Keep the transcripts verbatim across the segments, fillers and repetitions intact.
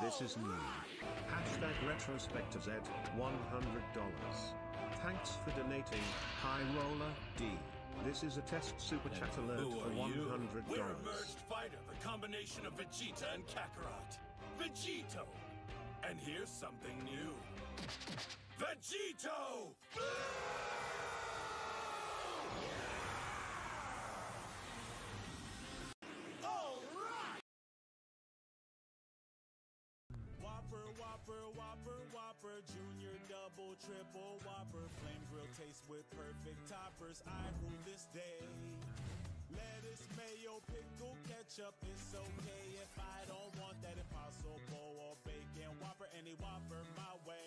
This is new. Hashtag Retrospectre Z, one hundred dollars. Thanks for donating, High Roller D. This is a test super chat alert for one hundred dollars. We're a merged fighter, the combination of Vegeta and Kakarot. Vegito! And here's something new. Vegito! All right! Whopper, Whopper, Whopper, Whopper, Junior, Double, Triple, Whopper, Flame Grill taste with perfect toppers, I rule this day. Lettuce, mayo, pickle, ketchup, it's okay if I don't want that impossible or bacon whopper, any whopper my way.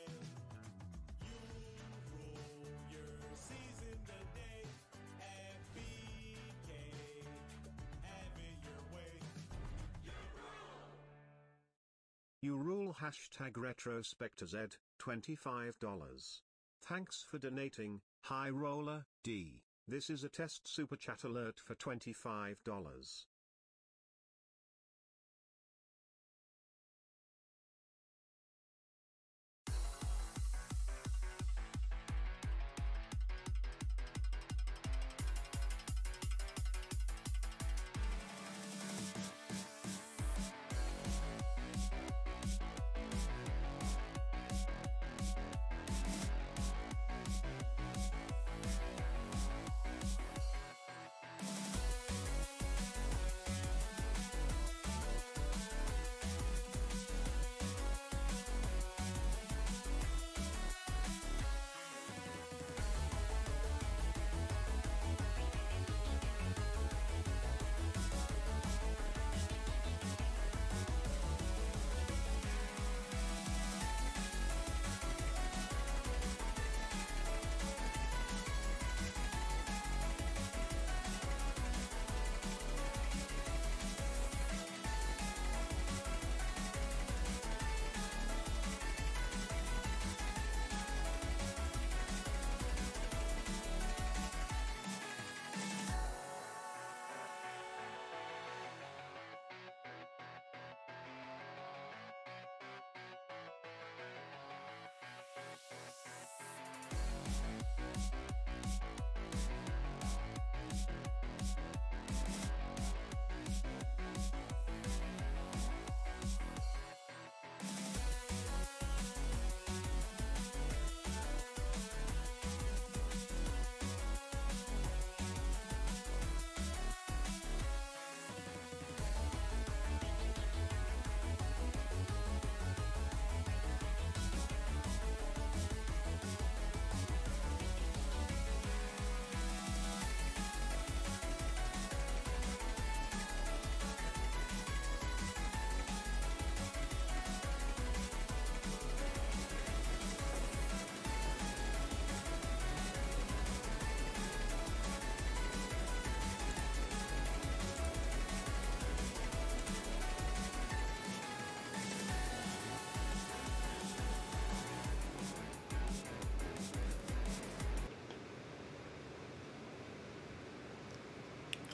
You rule your season today at B K, have it your way. You rule! You rule hashtag Retrospectre Z, twenty-five dollars. Thanks for donating, High Roller D. This is a test super chat alert for twenty-five dollars.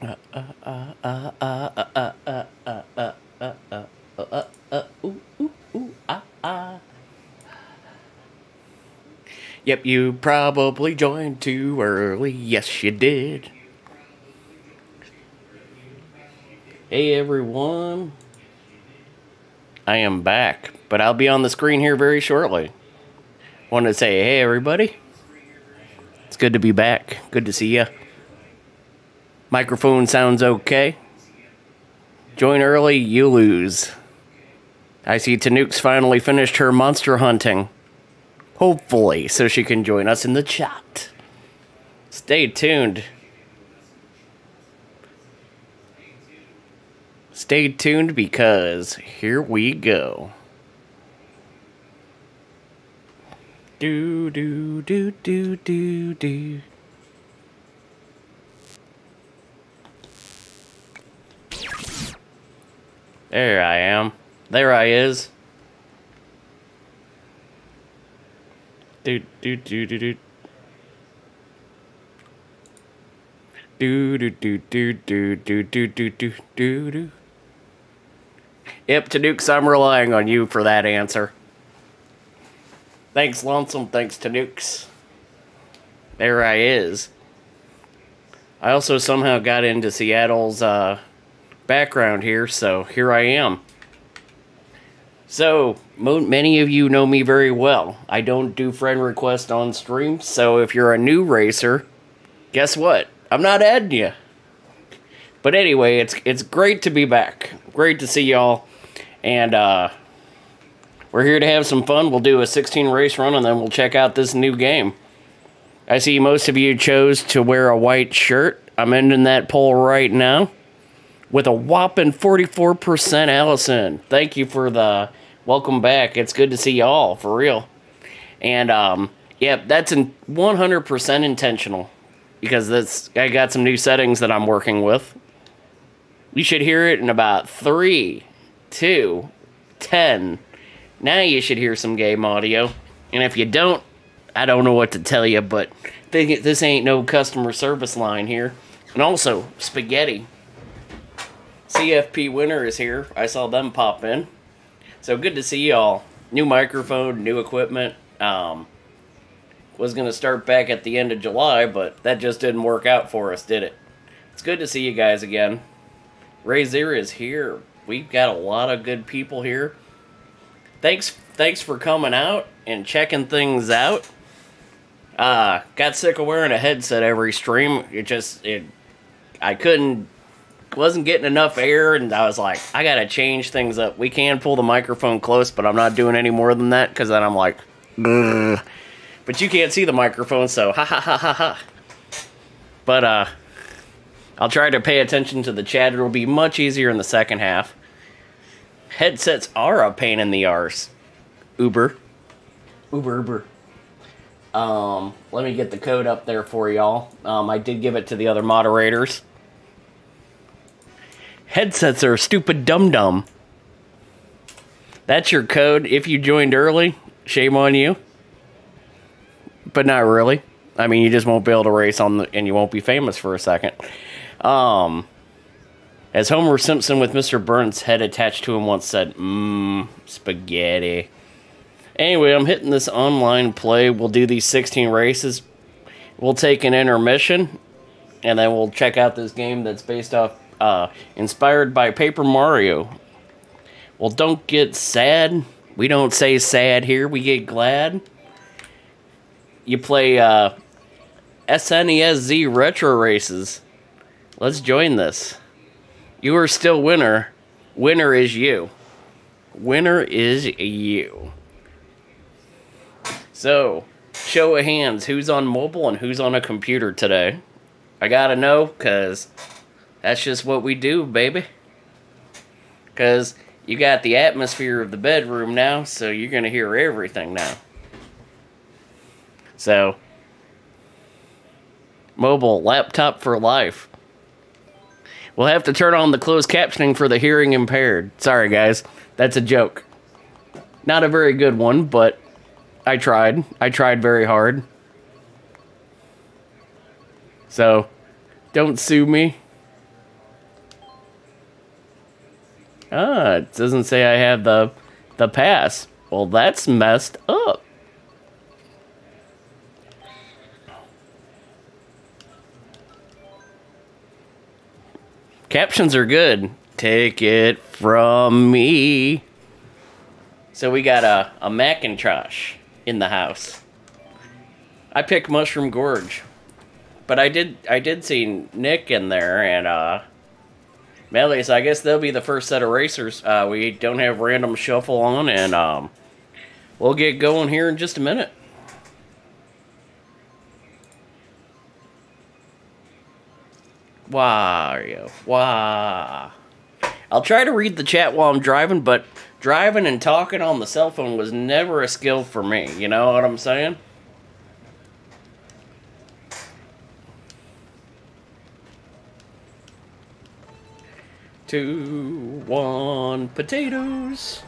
Uh uh uh uh uh uh uh uh uh uh uh uh uh ooh ooh ooh ah ah. Yep, you probably joined too early. Yes, you did. Hey everyone, I am back, but I'll be on the screen here very shortly. Want to say hey everybody. It's good to be back. Good to see ya. Microphone sounds okay. Join early, you lose. I see Tanukes finally finished her monster hunting. Hopefully, so she can join us in the chat. Stay tuned. Stay tuned because here we go. Do, do, do, do, do, do. There I am. There I is. Do do do do do. Do do do do do do do do do do. Yep, Tanukes, I'm relying on you for that answer. Thanks, Lonesome. Thanks, Tanukes. There I is. I also somehow got into Seattle's uh, background here, so here I am. So, mo many of you know me very well. I don't do friend requests on stream, so if you're a new racer, guess what? I'm not adding you. But anyway, it's it's great to be back. Great to see y'all. And uh, we're here to have some fun. We'll do a sixteen race run, and then we'll check out this new game. I see most of you chose to wear a white shirt. I'm ending that poll right now with a whopping forty-four percent. Allison, thank you for the welcome back. It's good to see y'all, for real. And, um, yeah, that's in one hundred percent intentional because that's, I got some new settings that I'm working with. You should hear it in about three, two, ten. Now you should hear some game audio. And if you don't, I don't know what to tell you, but this ain't no customer service line here. And also, spaghetti. C F P Winner is here. I saw them pop in. So good to see y'all. New microphone, new equipment. Um, was going to start back at the end of July, but that just didn't work out for us, did it? It's good to see you guys again. Razer is here. We've got a lot of good people here. Thanks, thanks for coming out and checking things out. Uh, got sick of wearing a headset every stream. It just, it, I couldn't, wasn't getting enough air, and I was like, I gotta change things up. We can pull the microphone close, but I'm not doing any more than that, because then I'm like, grr. But you can't see the microphone, so ha ha ha ha ha. But, uh, I'll try to pay attention to the chat. It'll be much easier in the second half. Headsets are a pain in the arse. Uber. Uber, Uber. Um, let me get the code up there for y'all. Um, I did give it to the other moderators. Headsets are stupid dum-dum. That's your code. If you joined early, shame on you. But not really. I mean, you just won't be able to race on the, and you won't be famous for a second. Um, as Homer Simpson with Mister Burns' head attached to him once said, mmm, spaghetti. Anyway, I'm hitting this online play. We'll do these sixteen races. We'll take an intermission, and then we'll check out this game that's based off, uh, inspired by Paper Mario. Well, don't get sad. We don't say sad here. We get glad. You play uh, S N E S Z Retro Races. Let's join this. You are still winner. Winner is you. Winner is you. So, show of hands, who's on mobile and who's on a computer today? I gotta know, because that's just what we do, baby. Because you got the atmosphere of the bedroom now, so you're gonna hear everything now. So, mobile, laptop for life. We'll have to turn on the closed captioning for the hearing impaired. Sorry, guys. That's a joke. Not a very good one, but I tried. I tried very hard. So, don't sue me. Ah, it doesn't say I have the the pass. Well, that's messed up. Captions are good. Take it from me. So we got a, a Macintosh in the house. I picked Mushroom Gorge, but I did I did see Nick in there and uh, Melly. So I guess they'll be the first set of racers. Uh, we don't have random shuffle on, and um, we'll get going here in just a minute. Wario, wow. I'll try to read the chat while I'm driving, but driving and talking on the cell phone was never a skill for me. You know what I'm saying? Two, one, potatoes.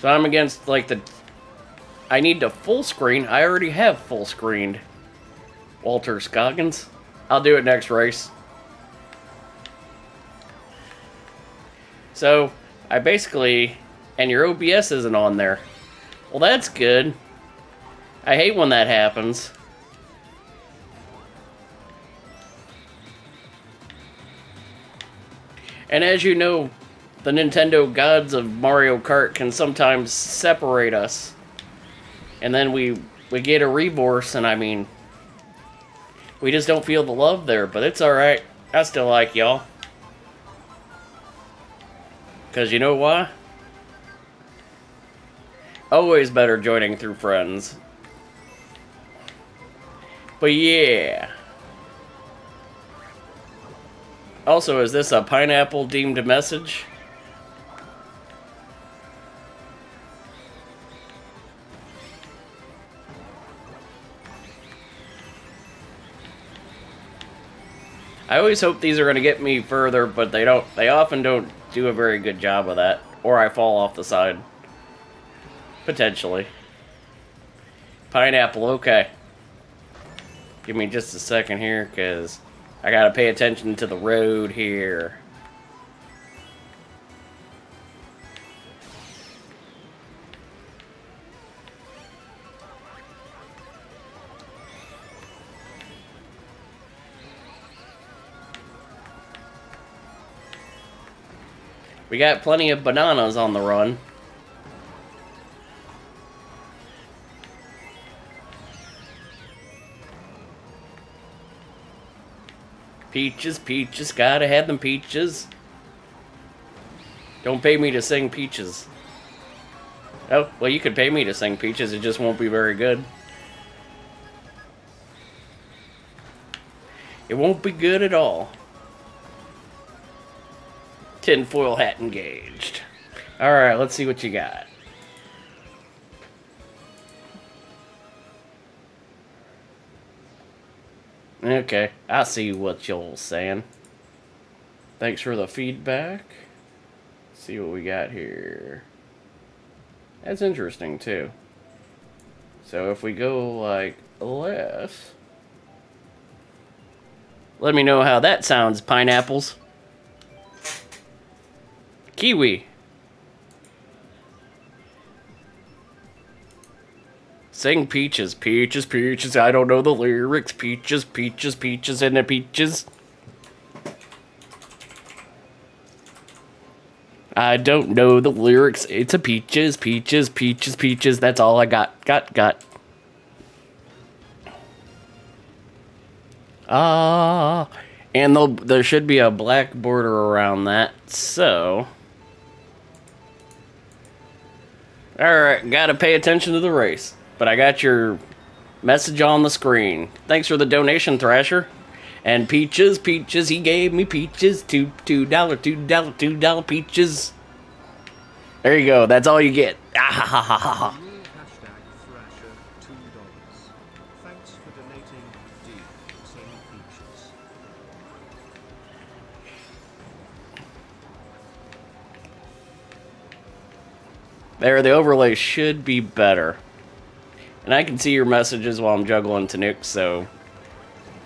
So I'm against, like, the... I need to full screen. I already have full screened. Walter Scoggins. I'll do it next race. So I basically, and your O B S isn't on there. Well, that's good. I hate when that happens. And as you know, the Nintendo gods of Mario Kart can sometimes separate us. And then we, we get a remorse, and I mean, we just don't feel the love there, but it's alright. I still like y'all. Because you know why? Always better joining through friends. But yeah. Also, is this a pineapple deemed message? I always hope these are going to get me further, but they don't. They often don't do a very good job of that, or I fall off the side. Potentially. Pineapple, okay. Give me just a second here, because I gotta pay attention to the road here. We got plenty of bananas on the run. Peaches, peaches, gotta have them peaches. Don't pay me to sing peaches. Oh, well, you could pay me to sing peaches, it just won't be very good. It won't be good at all. Tinfoil hat engaged. Alright, let's see what you got. Okay, I see what y'all saying. Thanks for the feedback. Let's see what we got here. That's interesting, too. So if we go, like, less... Let me know how that sounds, pineapples. Kiwi. Sing peaches, peaches, peaches, I don't know the lyrics, peaches, peaches, peaches, and the peaches. I don't know the lyrics, it's a peaches, peaches, peaches, peaches, that's all I got, got, got. Ah, and there should be a black border around that, so. Alright, gotta pay attention to the race. But I got your message on the screen. Thanks for the donation, Thrasher. And peaches, peaches, he gave me peaches. Two, two dollar, two dollar, two dollar peaches. There you go. That's all you get. Ah ha ha ha ha. Thanks for donating. D sing peaches. There, the overlay should be better. And I can see your messages while I'm juggling Tanukes, so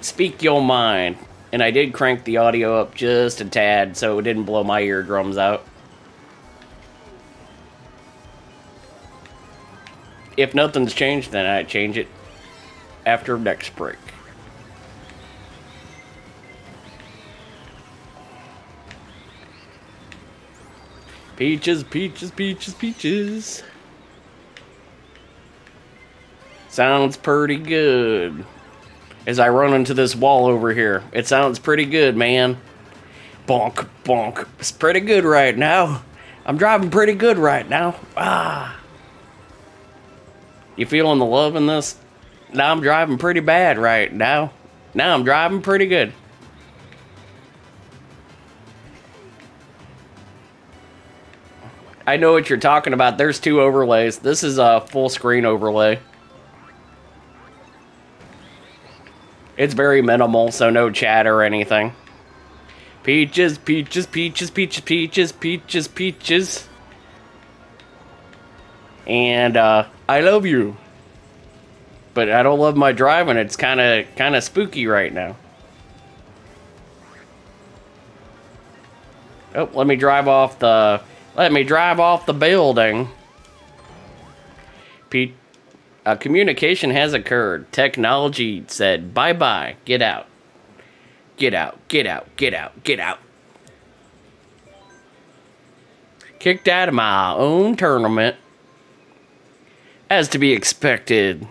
speak your mind. And I did crank the audio up just a tad so it didn't blow my eardrums out. If nothing's changed, then I change it after next break. Peaches, peaches, peaches, peaches. Sounds pretty good. As I run into this wall over here. It sounds pretty good, man. Bonk, bonk. It's pretty good right now. I'm driving pretty good right now. Ah. You feeling the love in this? Now I'm driving pretty bad right now. Now I'm driving pretty good. I know what you're talking about. There's two overlays. This is a full screen overlay. It's very minimal, so no chat or anything. Peaches, peaches, peaches, peaches, peaches, peaches, peaches. And, uh, I love you. But I don't love my driving. It's kind of, kind of spooky right now. Oh, let me drive off the... Let me drive off the building. Pete, uh, communication has occurred. Technology said, bye-bye. Get out. Get out. Get out. Get out. Get out. Kicked out of my own tournament. As to be expected.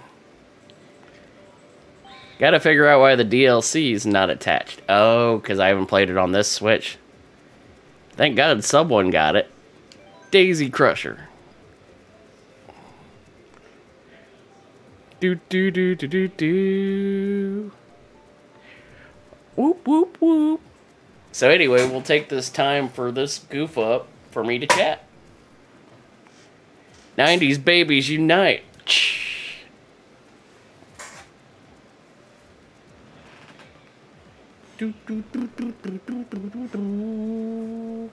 Gotta figure out why the D L C is not attached. Oh, because I haven't played it on this Switch. Thank God someone got it. Daisy Crusher. Do do do do do do. Whoop whoop whoop. So anyway, we'll take this time for this goof up for me to chat. nineties babies unite. Do, do, do, do, do, do, do, do.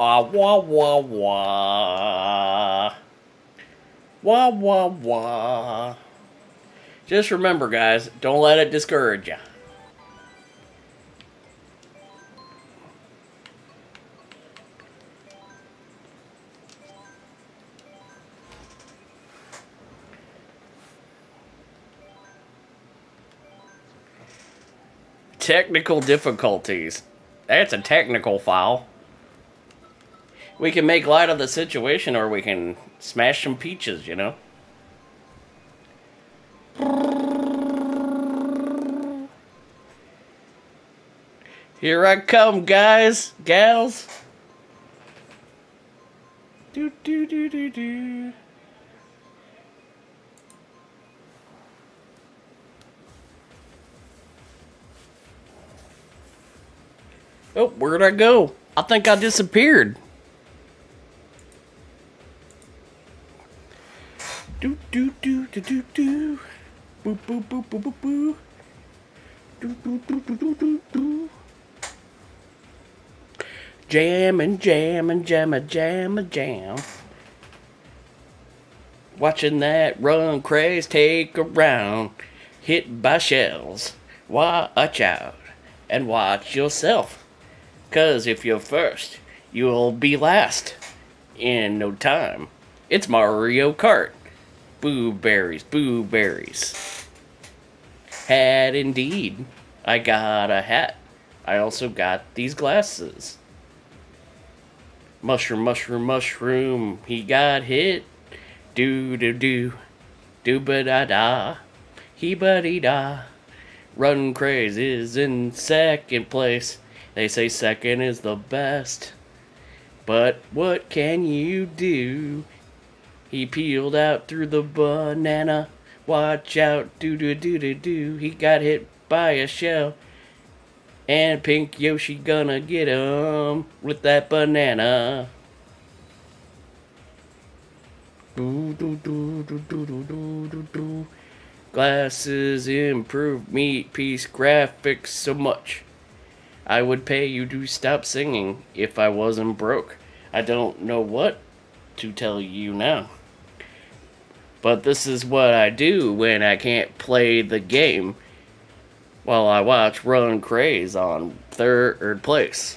Ah, wah, wah, wah. Wah, wah, wah. Just remember, guys, don't let it discourage you. Technical difficulties. That's a technical foul. We can make light of the situation or we can smash some peaches, you know? Here I come, guys, gals. Do, do, do, do, do. Oh, where'd I go? I think I disappeared. Do do do do do do. Boop boop boop boop boop boop. Do do do do do do do. Jam and jam and jam a jam a jam. Watching that Run Craze take around, hit by shells. Watch out and watch yourself. 'Cause if you're first, you'll be last in no time. It's Mario Kart. Boo berries, boo berries. Hat indeed. I got a hat. I also got these glasses. Mushroom, mushroom, mushroom. He got hit. Do do do. Do ba da da. He ba dee da. Run Craze is in second place. They say second is the best, but what can you do? He peeled out through the banana. Watch out, do do do do do. He got hit by a shell, and Pink Yoshi gonna get him with that banana. Do do do do do do do do. Glasses improve meat piece graphics so much. I would pay you to stop singing if I wasn't broke. I don't know what to tell you now. But this is what I do when I can't play the game while I watch Run Craze on third place.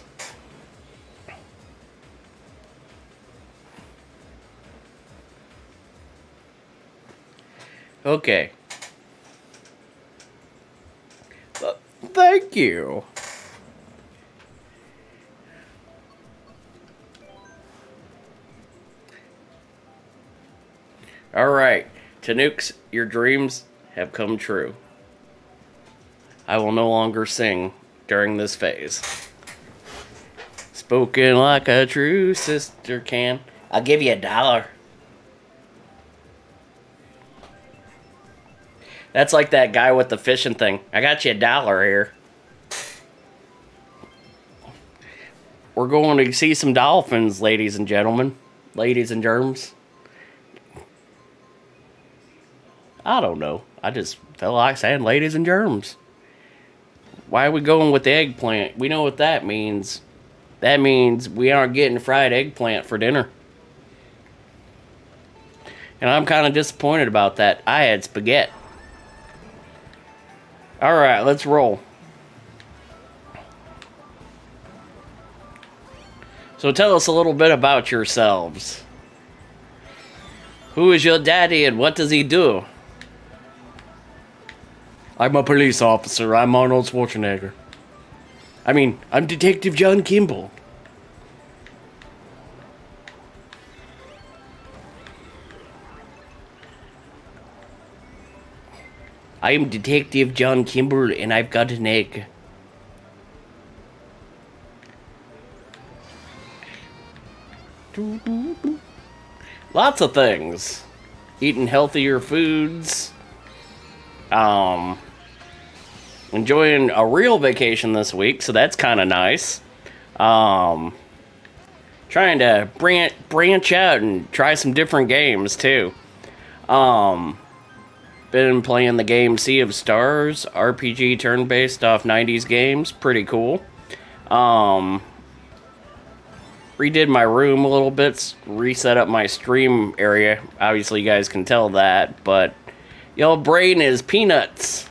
Okay. Uh, thank you. Alright, Tanukes, your dreams have come true. I will no longer sing during this phase. Spoken like a true sister can. I'll give you a dollar. That's like that guy with the fishing thing. I got you a dollar here. We're going to see some dolphins, ladies and gentlemen. Ladies and germs. I don't know. I just felt like saying ladies and germs. Why are we going with the eggplant? We know what that means. That means we aren't getting fried eggplant for dinner. And I'm kind of disappointed about that. I had spaghetti. All right, let's roll. So tell us a little bit about yourselves. Who is your daddy and what does he do? I'm a police officer. I'm Arnold Schwarzenegger. I mean, I'm Detective John Kimball. I am Detective John Kimball and I've got an egg. Lots of things. Eating healthier foods. Um, enjoying a real vacation this week, so that's kind of nice. Um, trying to branch branch out and try some different games too. Um, been playing the game Sea of Stars, R P G turn-based off nineties games. Pretty cool. Um, redid my room a little bit, reset up my stream area. Obviously, you guys can tell that, but your brain is peanuts.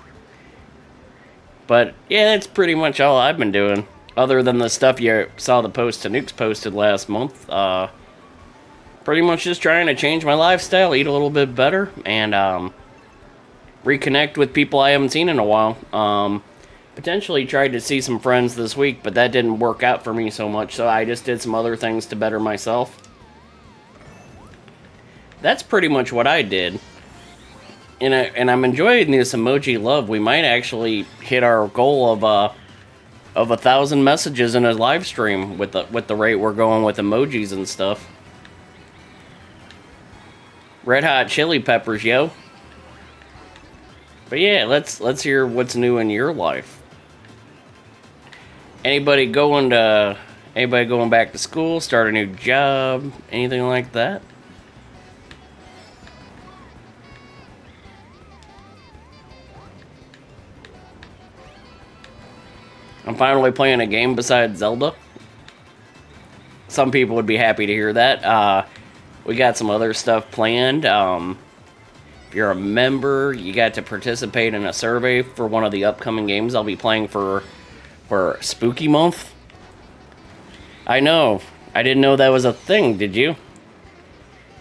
But yeah, that's pretty much all I've been doing, other than the stuff you saw the post Tanukes posted last month. Uh, pretty much just trying to change my lifestyle, eat a little bit better, and um, reconnect with people I haven't seen in a while. Um, potentially tried to see some friends this week, but that didn't work out for me so much, so I just did some other things to better myself. That's pretty much what I did. And, I, and I'm enjoying this emoji love. We might actually hit our goal of uh, of a thousand messages in a live stream with the with the rate we're going with emojis and stuff. Red Hot Chili Peppers, yo. But yeah, let's let's hear what's new in your life. Anybody going to anybody going back to school, start a new job, anything like that? I'm finally playing a game besides Zelda. Some people would be happy to hear that. Uh, we got some other stuff planned. Um, if you're a member, you got to participate in a survey for one of the upcoming games I'll be playing for, for Spooky Month. I know. I didn't know that was a thing, did you?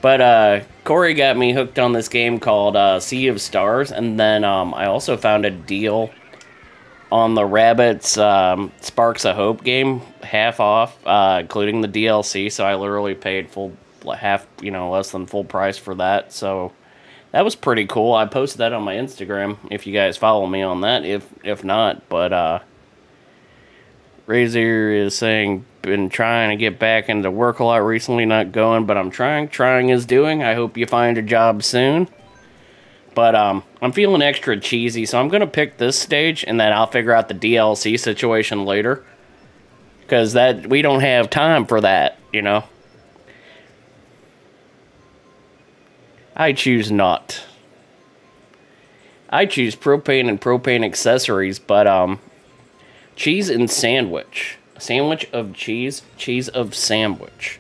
But uh, Corey got me hooked on this game called uh, Sea of Stars, and then um, I also found a deal on the Rabbit's um, Sparks of Hope game, half off, uh, including the D L C, so I literally paid full half, you know, less than full price for that, so that was pretty cool. I posted that on my Instagram, if you guys follow me on that, if if not, but uh, Razor is saying, been trying to get back into work a lot recently, not going, but I'm trying, trying is doing. I hope you find a job soon. But um, I'm feeling extra cheesy, so I'm going to pick this stage, and then I'll figure out the D L C situation later. Because that we don't have time for that, you know. I choose not. I choose propane and propane accessories, but um, cheese and sandwich. Sandwich of cheese, cheese of sandwich.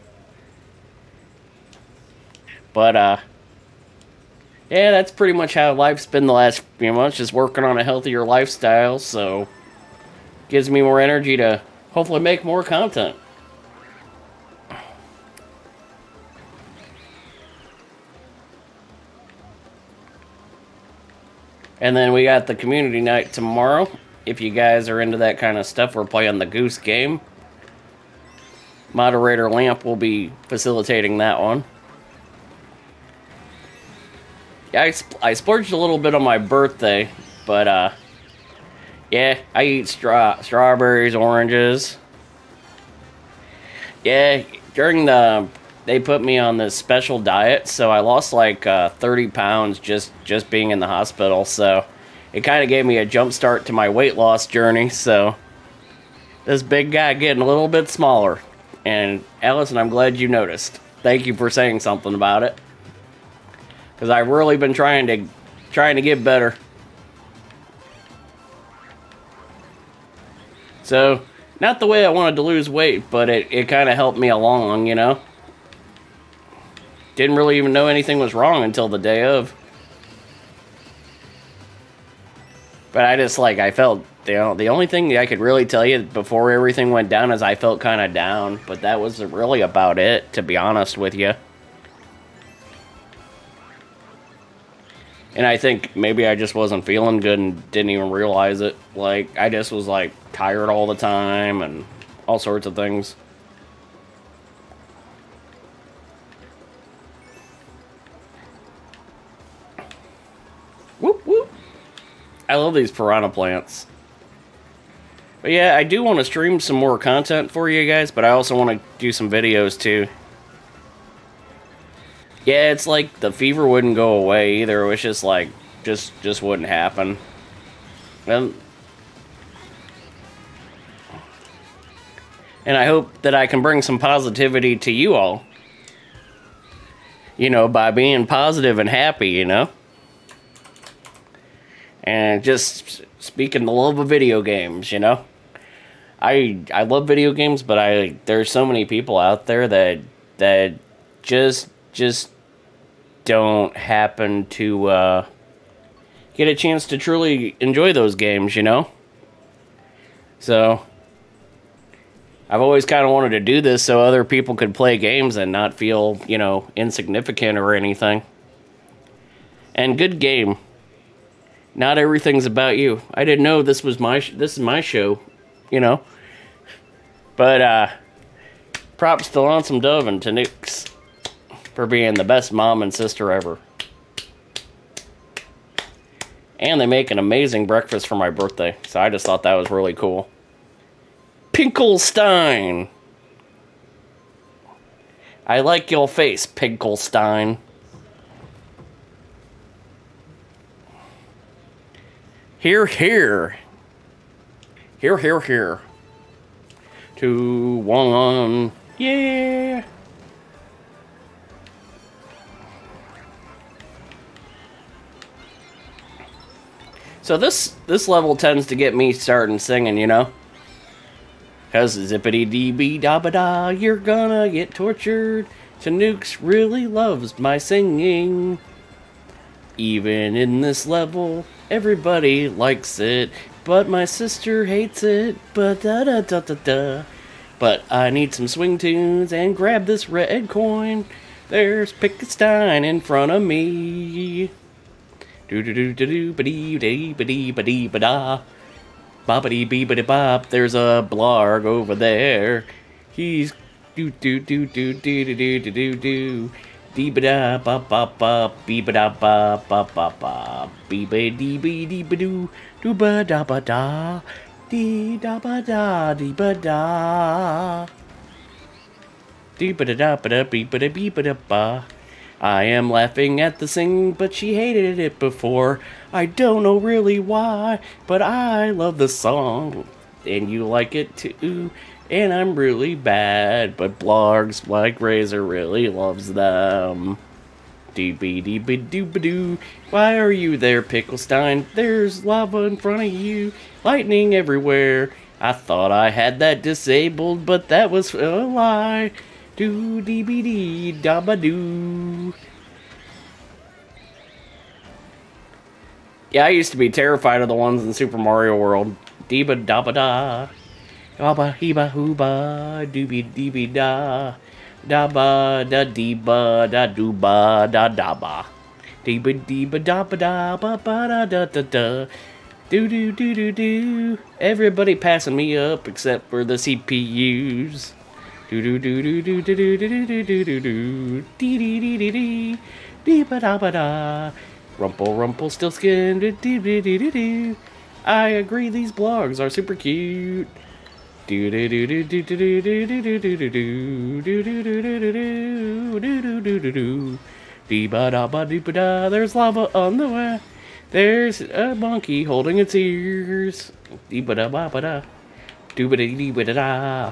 But, uh... yeah, that's pretty much how life's been the last few months, just working on a healthier lifestyle, so gives me more energy to hopefully make more content. And then we got the community night tomorrow. If you guys are into that kind of stuff, we're playing the Goose game. Moderator Lamp will be facilitating that one. Yeah, I, I splurged a little bit on my birthday, but, uh, yeah, I eat straw strawberries, oranges. Yeah, during the, they put me on this special diet, so I lost, like, uh, thirty pounds just, just being in the hospital, so it kind of gave me a jump start to my weight loss journey, so this big guy getting a little bit smaller, and Allison, I'm glad you noticed. Thank you for saying something about it. Because I've really been trying to trying to get better. So, not the way I wanted to lose weight, but it, it kind of helped me along, you know? Didn't really even know anything was wrong until the day of. But I just, like, I felt, you know, the only thing I could really tell you before everything went down is I felt kind of down. But that was really about it, to be honest with you. And I think maybe I just wasn't feeling good and didn't even realize it. Like, I just was, like, tired all the time and all sorts of things. Whoop, whoop. I love these piranha plants. But yeah, I do want to stream some more content for you guys, but I also want to do some videos too. Yeah, it's like the fever wouldn't go away either. It was just like, just, just wouldn't happen. And, and I hope that I can bring some positivity to you all. You know, by being positive and happy, you know? And just speaking the love of video games, you know? I, I love video games, but I, there's so many people out there that, that just... just don't happen to uh, get a chance to truly enjoy those games, you know? So, I've always kind of wanted to do this so other people could play games and not feel, you know, insignificant or anything. And good game. Not everything's about you. I didn't know this was my, sh this is my show, you know? But, uh, props to Lonesome Dove and to Nukes for being the best mom and sister ever. And they make an amazing breakfast for my birthday. So I just thought that was really cool. Pickelstein! I like your face, Pickelstein. Here, here. Here, here, here. Two, one. Yeah! So this this level tends to get me starting singing, you know? Cause zippity dee bee da ba da, you're gonna get tortured. Tanukes really loves my singing. Even in this level, everybody likes it, but my sister hates it. But da da da da da. But I need some swing tunes and grab this red coin. There's Pickelstein in front of me. Do do do do do ba dee dee ba dee ba dee ba da, ba ba dee bee ba dee bop. There's a blarg over there. He's do do do do do do do do do do, dee ba da ba ba ba, bee ba da ba ba ba ba, bee ba dee bee dee ba doo, do ba da ba da, dee da ba da dee ba da, dee ba da da ba da bee ba da bee ba da ba. I am laughing at the singing, but she hated it before. I don't know really why, but I love the song. And you like it too, and I'm really bad. But blogs like Razor really loves them. Dee-bee-dee-bee-doo-ba-doo. Why are you there, Pickelstein? There's lava in front of you. Lightning everywhere. I thought I had that disabled, but that was a lie. Do dee bee dee da ba doo. Yeah, I used to be terrified of the ones in Super Mario World. Dee ba da ba da, da ba he ba hoo ba, doo bee dee bee da, da ba da dee ba da doo ba da da ba, dee ba dee ba da ba da ba ba da da da da, do do do do do. Everybody passing me up except for the C P Us. Do do do do do do do do do do do do dee dee dee dee dee dee ba da ba da. Rumple rumple still skin dee dee dee dee dee. I agree, these blogs are super cute. Do do do do do do do do do do do do do do do do do do do do. Dee ba da ba dee ba da. There's lava on the way. There's a monkey holding its ears. Dee ba da ba ba da. Do ba dee dee ba da da.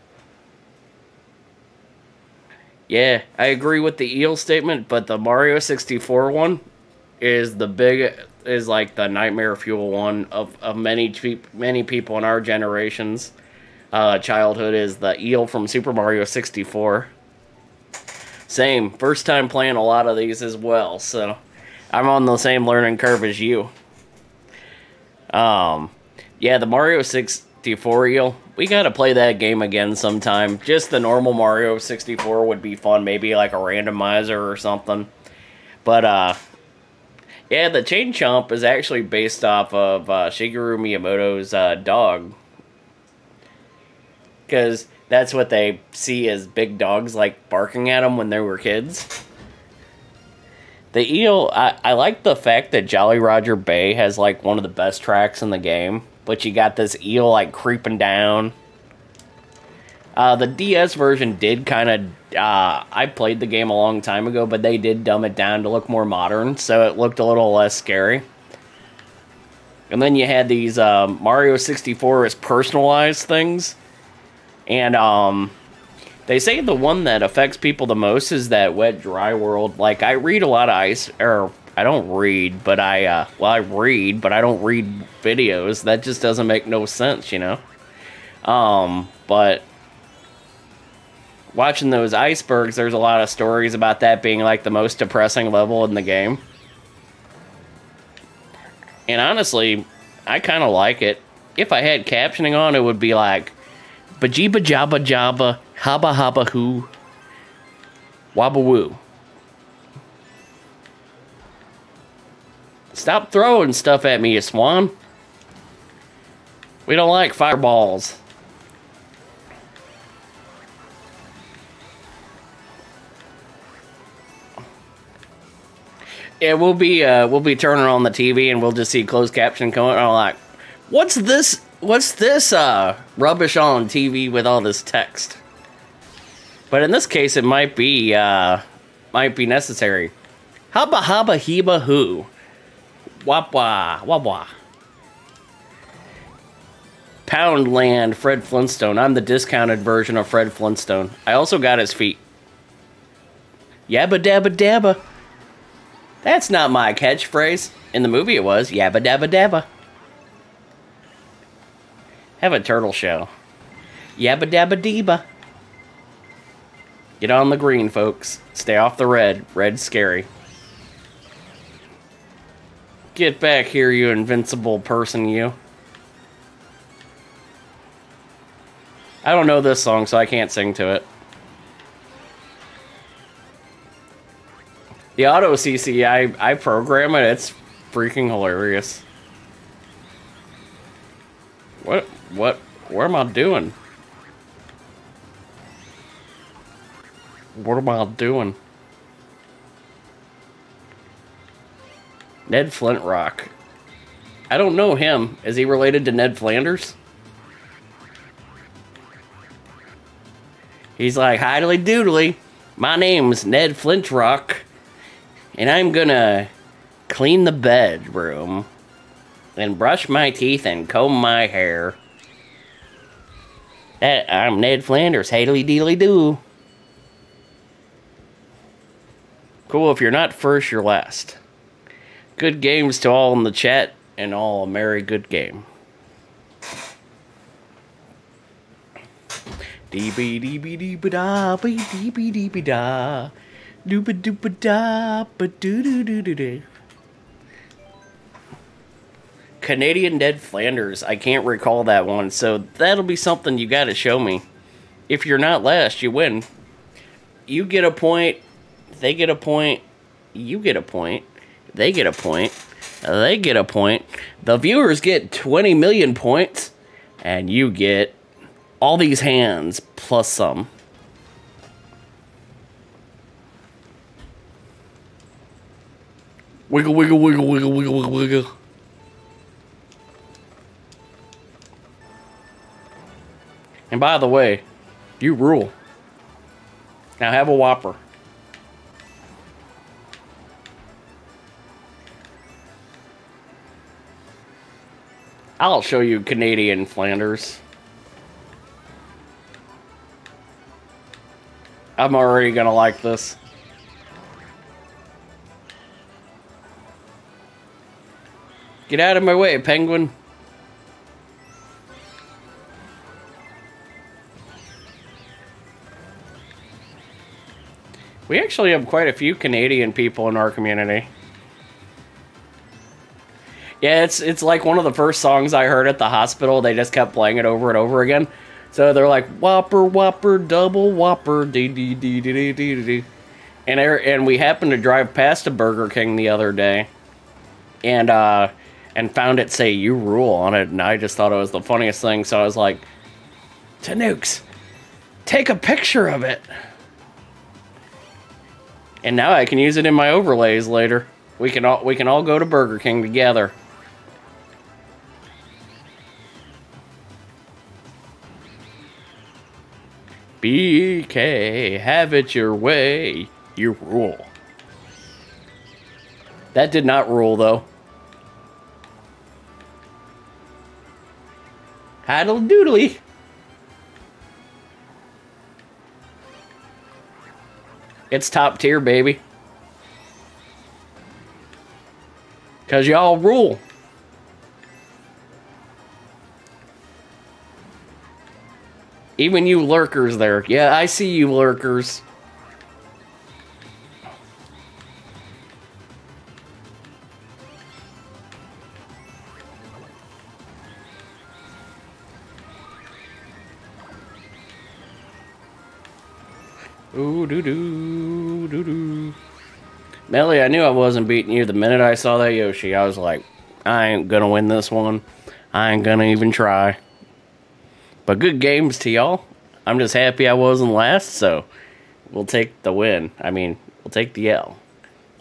Yeah, I agree with the eel statement, but the Mario sixty-four one is the big is like the nightmare fuel one of, of many many people in our generation's uh, childhood is the eel from Super Mario sixty-four. Same, first time playing a lot of these as well, so I'm on the same learning curve as you. Um, yeah, the Mario sixty-four eel, we gotta play that game again sometime. Just the normal Mario sixty-four would be fun, maybe like a randomizer or something. But, uh, yeah, the Chain Chomp is actually based off of uh, Shigeru Miyamoto's uh, dog. Because that's what they see as big dogs, like, barking at them when they were kids. The eel, I, I like the fact that Jolly Roger Bay has, like, one of the best tracks in the game. But you got this eel, like, creeping down. Uh, the D S version did kind of... Uh, I played the game a long time ago, but they did dumb it down to look more modern. So it looked a little less scary. And then you had these um, Mario sixty-four is personalized things. And, um... they say the one that affects people the most is that wet, dry world. Like, I read a lot of ice, or I don't read, but I, uh, well, I read, but I don't read videos. That just doesn't make no sense, you know? Um, but watching those icebergs, there's a lot of stories about that being, like, the most depressing level in the game. And honestly, I kind of like it. If I had captioning on, it would be like, Bajiba Jabba Jabba. Haba haba hoo. Wabba woo. Stop throwing stuff at me, you swan. We don't like fireballs. Yeah, we'll be uh, we'll be turning on the T V and we'll just see closed caption coming. I'm like, what's this? What's this uh, rubbish on T V with all this text? But in this case, it might be, uh, might be necessary. Hubba hubba heba hoo. Wap wah, wah wah. Poundland, Fred Flintstone. I'm the discounted version of Fred Flintstone. I also got his feet. Yabba dabba dabba. That's not my catchphrase. In the movie it was, yabba dabba dabba. Have a turtle show. Yabba dabba deba. Get on the green, folks. Stay off the red. Red's scary. Get back here, you invincible person, you. I don't know this song, so I can't sing to it. The auto C C, I, I program it. It's freaking hilarious. What? What? What am I doing? What am I doing? Ned Flintrock. I don't know him. Is he related to Ned Flanders? He's like, hidely doodly. My name's Ned Flintrock. And I'm gonna clean the bedroom. And brush my teeth and comb my hair. That, I'm Ned Flanders. Hidely deedly doo. Cool, if you're not first, you're last. Good games to all in the chat, and all a merry good game. Deeby deeby deeby da, be deeby deeby da, dooba dooba da, ba doo doo doo doo doo. Canadian Ned Flanders, I can't recall that one, so that'll be something you gotta show me. If you're not last, you win. You get a point. They get a point, you get a point, they get a point, they get a point, the viewers get twenty million points, and you get all these hands plus some. Wiggle, wiggle, wiggle, wiggle, wiggle, wiggle, wiggle. And by the way, you rule. Now have a whopper. I'll show you Canadian Flanders. I'm already gonna like this. Get out of my way, penguin. We actually have quite a few Canadian people in our community. Yeah, it's it's like one of the first songs I heard at the hospital. They just kept playing it over and over again. So they're like, whopper, whopper, double whopper, dee dee dee dee dee dee dee. And, and we happened to drive past a Burger King the other day and uh, and found it say, "You rule" on it. And I just thought it was the funniest thing. So I was like, Tanukes, take a picture of it. And now I can use it in my overlays later. We can all, we can all go to Burger King together. B K, have it your way. You rule. That did not rule, though. Haddle doodly. It's top tier, baby. Because y'all rule. Even you lurkers there. Yeah, I see you lurkers. Ooh, doo doo, doo doo. Melly, I knew I wasn't beating you the minute I saw that Yoshi. I was like, I ain't gonna win this one. I ain't gonna even try. But good games to y'all. I'm just happy I wasn't last, so we'll take the win. I mean, we'll take the L.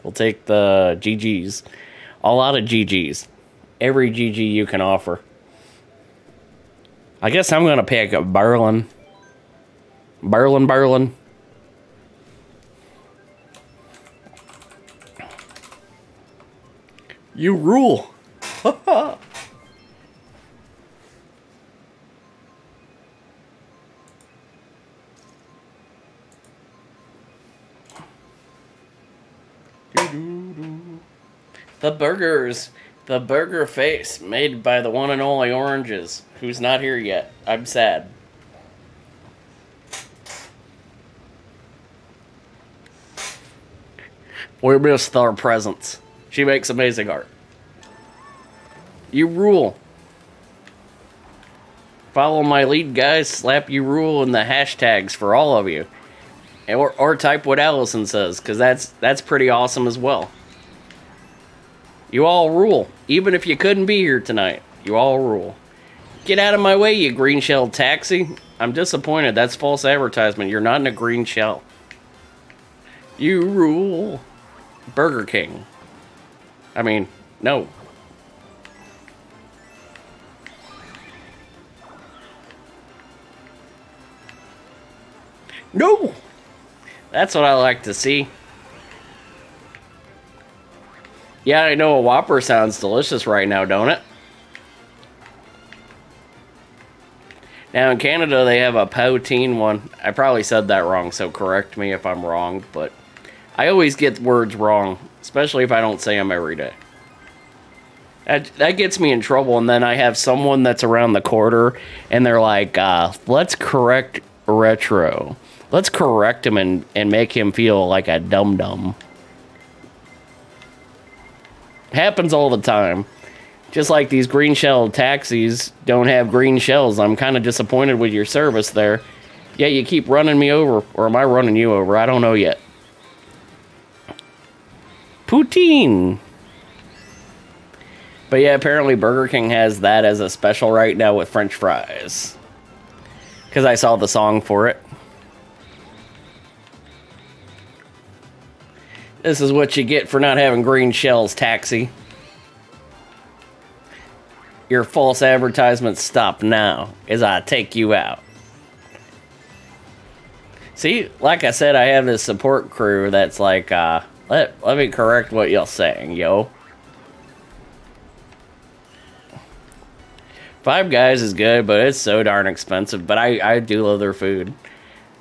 We'll take the G Gs. All out of G Gs. Every G G you can offer. I guess I'm gonna pick up Berlin. Berlin, Berlin. You rule. The burgers. The burger face made by the one and only Oranges, who's not here yet. I'm sad. We missed our presence. She makes amazing art. You rule. Follow my lead, guys. Slap you rule in the hashtags for all of you. Or, or type what Allison says, because that's, that's pretty awesome as well. You all rule. Even if you couldn't be here tonight, you all rule. Get out of my way, you green shell taxi. I'm disappointed. That's false advertisement. You're not in a green shell. You rule. Burger King. I mean, no. No! That's what I like to see. Yeah, I know a Whopper sounds delicious right now, don't it? Now, in Canada, they have a poutine one. I probably said that wrong, so correct me if I'm wrong, but I always get words wrong. Especially if I don't say them every day. That, that gets me in trouble, and then I have someone that's around the corner, and they're like, uh, let's correct Retro. Let's correct him and, and make him feel like a dum-dum. Happens all the time. Just like these green shell taxis don't have green shells. I'm kind of disappointed with your service there. Yeah, you keep running me over, or am I running you over? I don't know yet. Poutine. But yeah, apparently Burger King has that as a special right now with French fries. Because I saw the song for it. This is what you get for not having green shells, taxi. Your false advertisements stop now as I take you out. See, like I said, I have this support crew that's like, uh, Let, let me correct what you're saying, yo. Five Guys is good, but it's so darn expensive. But I, I do love their food.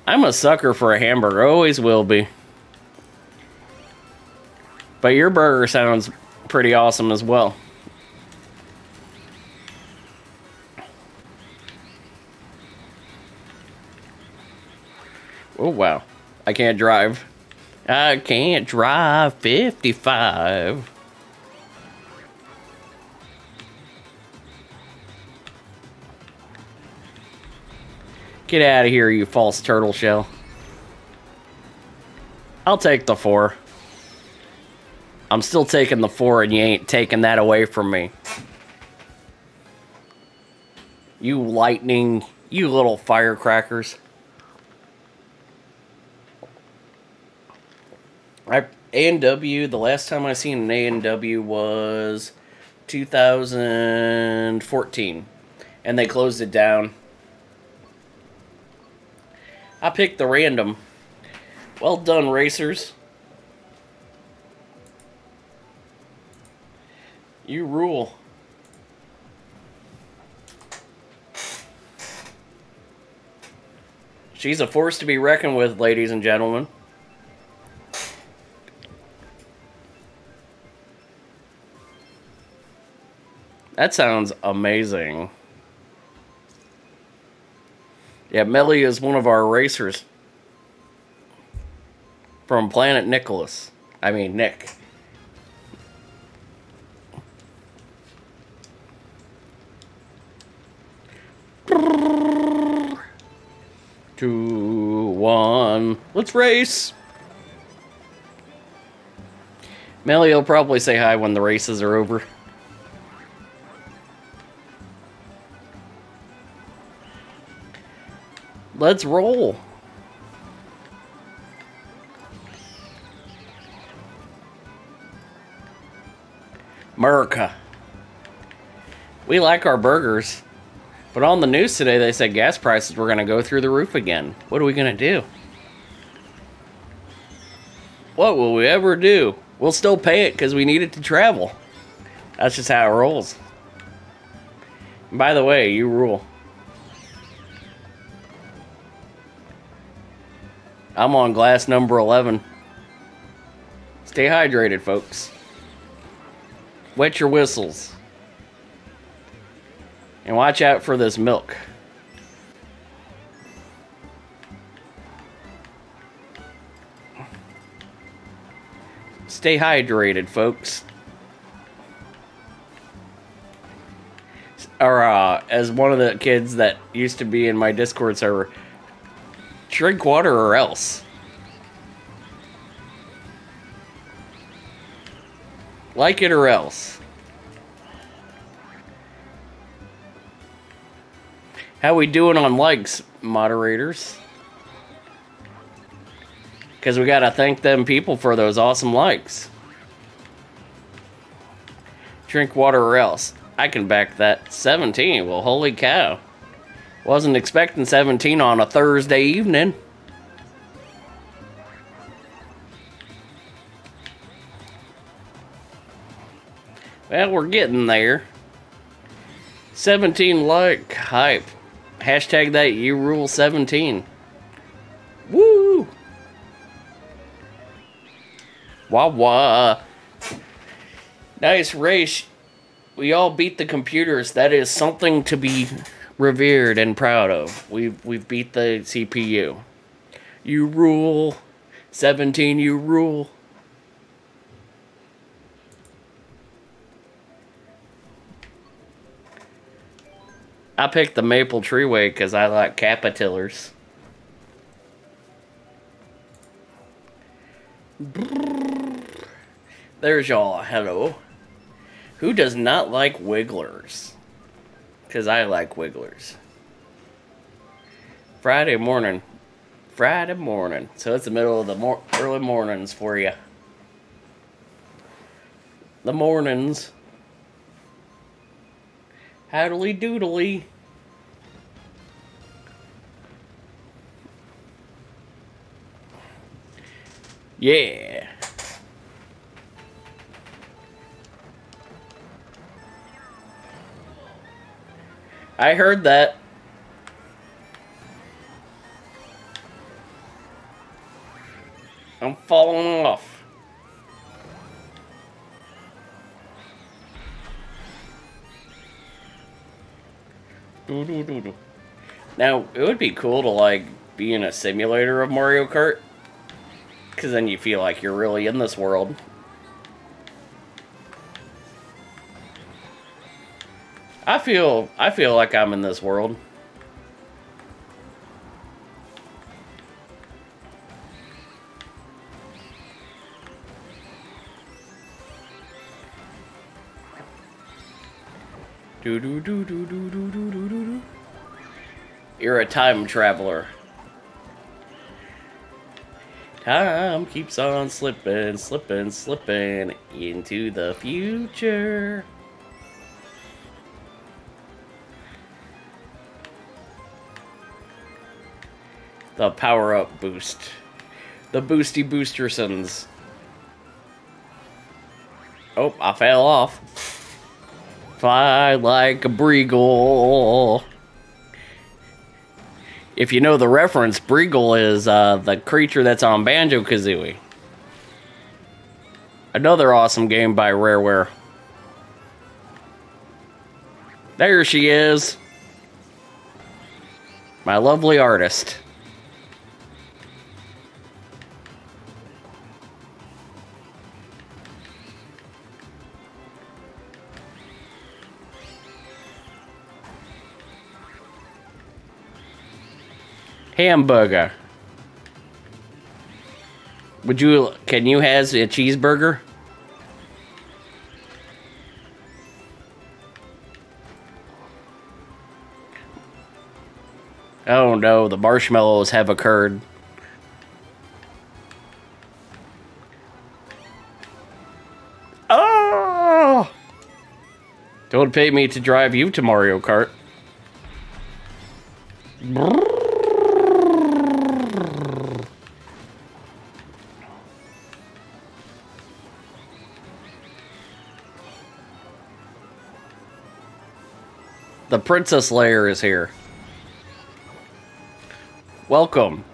I'm a sucker for a hamburger. Always will be. But your burger sounds pretty awesome as well. Oh, wow. I can't drive. I can't drive fifty-five. Get out of here, you false turtle shell. I'll take the four. I'm still taking the four, and you ain't taking that away from me. You lightning, you little firecrackers. I A and W, the last time I seen an A and W was two thousand fourteen, and they closed it down. I picked the random. Well done, racers. You rule. She's a force to be reckoned with, ladies and gentlemen. That sounds amazing. Yeah, Melly is one of our racers from Planet Nicholas. I mean, Nick. Two, one, let's race. Melly will probably say hi when the races are over. Let's roll. America. We like our burgers. But on the news today, they said gas prices were going to go through the roof again. What are we going to do? What will we ever do? We'll still pay it because we need it to travel. That's just how it rolls. And by the way, you rule. I'm on glass number eleven. Stay hydrated, folks. Wet your whistles. And watch out for this milk. Stay hydrated, folks. Or, uh, as one of the kids that used to be in my Discord server, drink water or else. Like it or else. How we doing on likes, moderators? Because we gotta thank them people for those awesome likes. Drink water or else. I can back that. seventeen, well, holy cow. Wasn't expecting seventeen on a Thursday evening. Well, we're getting there. seventeen like hype. Hashtag that you rule seventeen. Woo! Wah wah. Nice race. We all beat the computers. That is something to be revered and proud of. We've, we've beat the C P U. You rule. seventeen, you rule. I picked the maple treeway because I like capitillars. There's y'all. Hello. Who does not like wigglers? Because I like wigglers. Friday morning. Friday morning. So it's the middle of the mor early mornings for you. The mornings. Howdly doodly. Yeah. I heard that. I'm falling off. Doo -doo -doo -doo. Now, it would be cool to, like, be in a simulator of Mario Kart. Because then you feel like you're really in this world. I feel, I feel like I'm in this world. Do do do do do do do do do. You're a time traveler. Time keeps on slipping, slipping, slipping into the future. The power-up boost. The boosty boostersons. Oh, I fell off. Fly like a Briegel. If you know the reference, Briegel is uh, the creature that's on Banjo-Kazooie. Another awesome game by Rareware. There she is. My lovely artist. Hamburger. Would you, can you have a cheeseburger? Oh no, the marshmallows have occurred. Oh! Don't pay me to drive you to Mario Kart. Brrr. The Princess Lair is here. Welcome.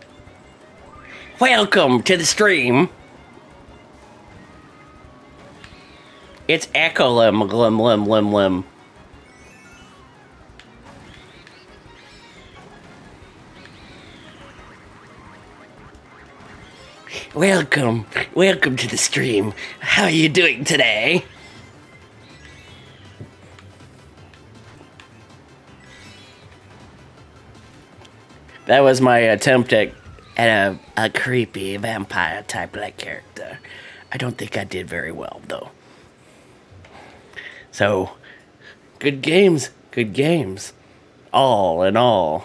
Welcome to the stream. It's Acolim, Lim, Lim, Lim, Lim. Welcome. Welcome to the stream. How are you doing today? That was my attempt at, at a, a creepy vampire type like character. I don't think I did very well though. So, good games, good games. All in all.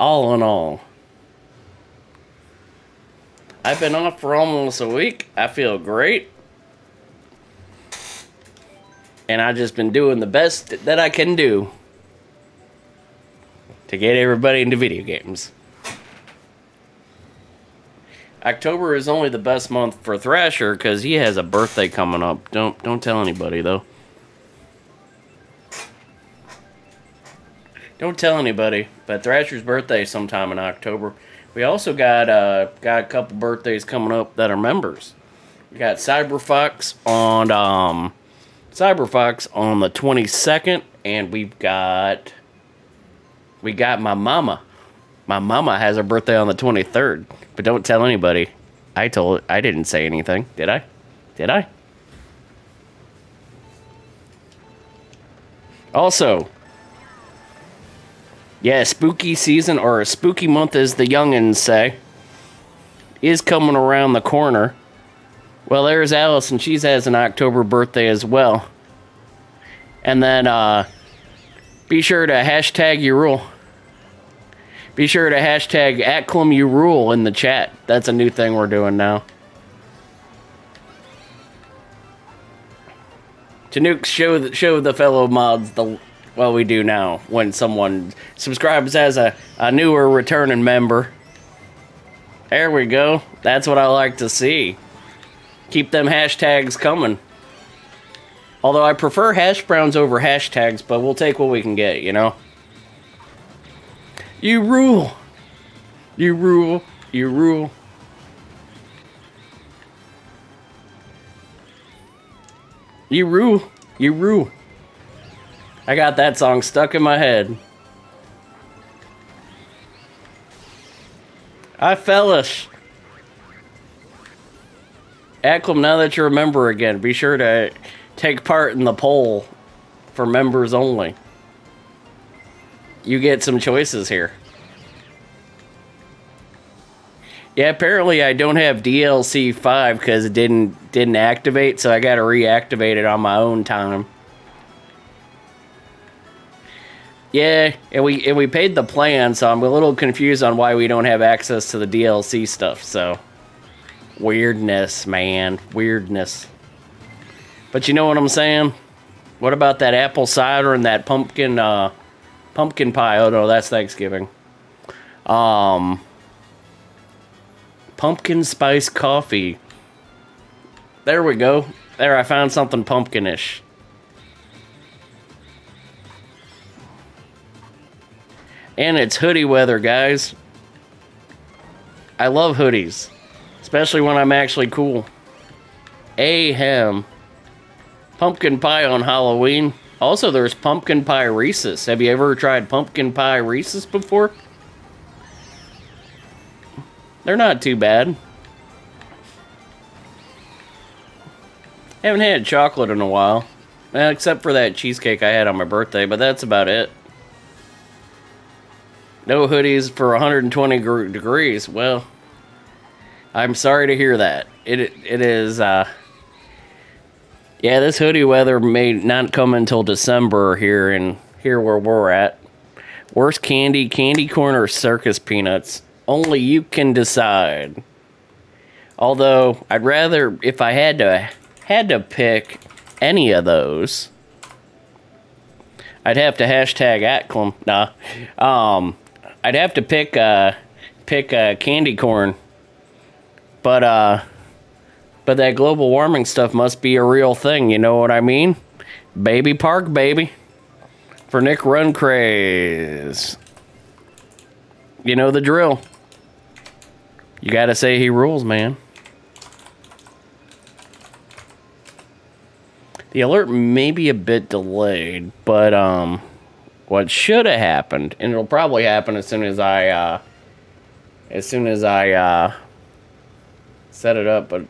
All in all. I've been off for almost a week. I feel great. And I've just been doing the best that I can do to get everybody into video games. October is only the best month for Thrasher because he has a birthday coming up. Don't don't tell anybody though. Don't tell anybody. But Thrasher's birthday is sometime in October. We also got uh got a couple birthdays coming up that are members. We got CyberFox on um CyberFox on the twenty-second, and we've got. We got my mama. My mama has her birthday on the twenty-third. But don't tell anybody. I told... I didn't say anything. Did I? Did I? Also. Yeah, spooky season, or a spooky month as the youngins say, is coming around the corner. Well, there's Allison. She has an October birthday as well. And then, uh... be sure to hashtag your rule. Be sure to hashtag Atclum you rule in the chat. That's a new thing we're doing now. Tanukes, show the, show the fellow mods the well we do now when someone subscribes as a, a newer returning member. There we go. That's what I like to see. Keep them hashtags coming. Although I prefer hash browns over hashtags, but we'll take what we can get, you know? You rule! You rule. You rule. You rule. You rule. I got that song stuck in my head. I fellas. Acklam, now that you're a member again, be sure to take part in the poll for members only. You get some choices here. Yeah, apparently I don't have D L C five because it didn't didn't activate, so I got to reactivate it on my own time. Yeah, and we and we paid the plan, so I'm a little confused on why we don't have access to the D L C stuff, so weirdness, man, weirdness. But you know what I'm saying? What about that apple cider and that pumpkin uh pumpkin pie? Oh no, that's Thanksgiving. Um pumpkin spice coffee. There we go. There, I found something pumpkinish. And it's hoodie weather, guys. I love hoodies. Especially when I'm actually cool. Ahem. Pumpkin pie on Halloween. Also, there's pumpkin pie Reese's. Have you ever tried pumpkin pie Reese's before? They're not too bad. Haven't had chocolate in a while. Well, except for that cheesecake I had on my birthday, but that's about it. No hoodies for one hundred twenty degrees. Well, I'm sorry to hear that. It it is. Uh, yeah, this hoodie weather may not come until December here and here where we're at. Worst candy, candy corn or circus peanuts? Only you can decide. Although I'd rather, if I had to had to pick any of those, I'd have to hashtag Acklam. Nah, um. I'd have to pick uh pick uh candy corn. But uh but that global warming stuff must be a real thing, you know what I mean? Baby Park baby. For Nick Run Craze. You know the drill. You got to say he rules, man. The alert may be a bit delayed, but um what should have happened, and it'll probably happen as soon as I, uh, as soon as I, uh, set it up, but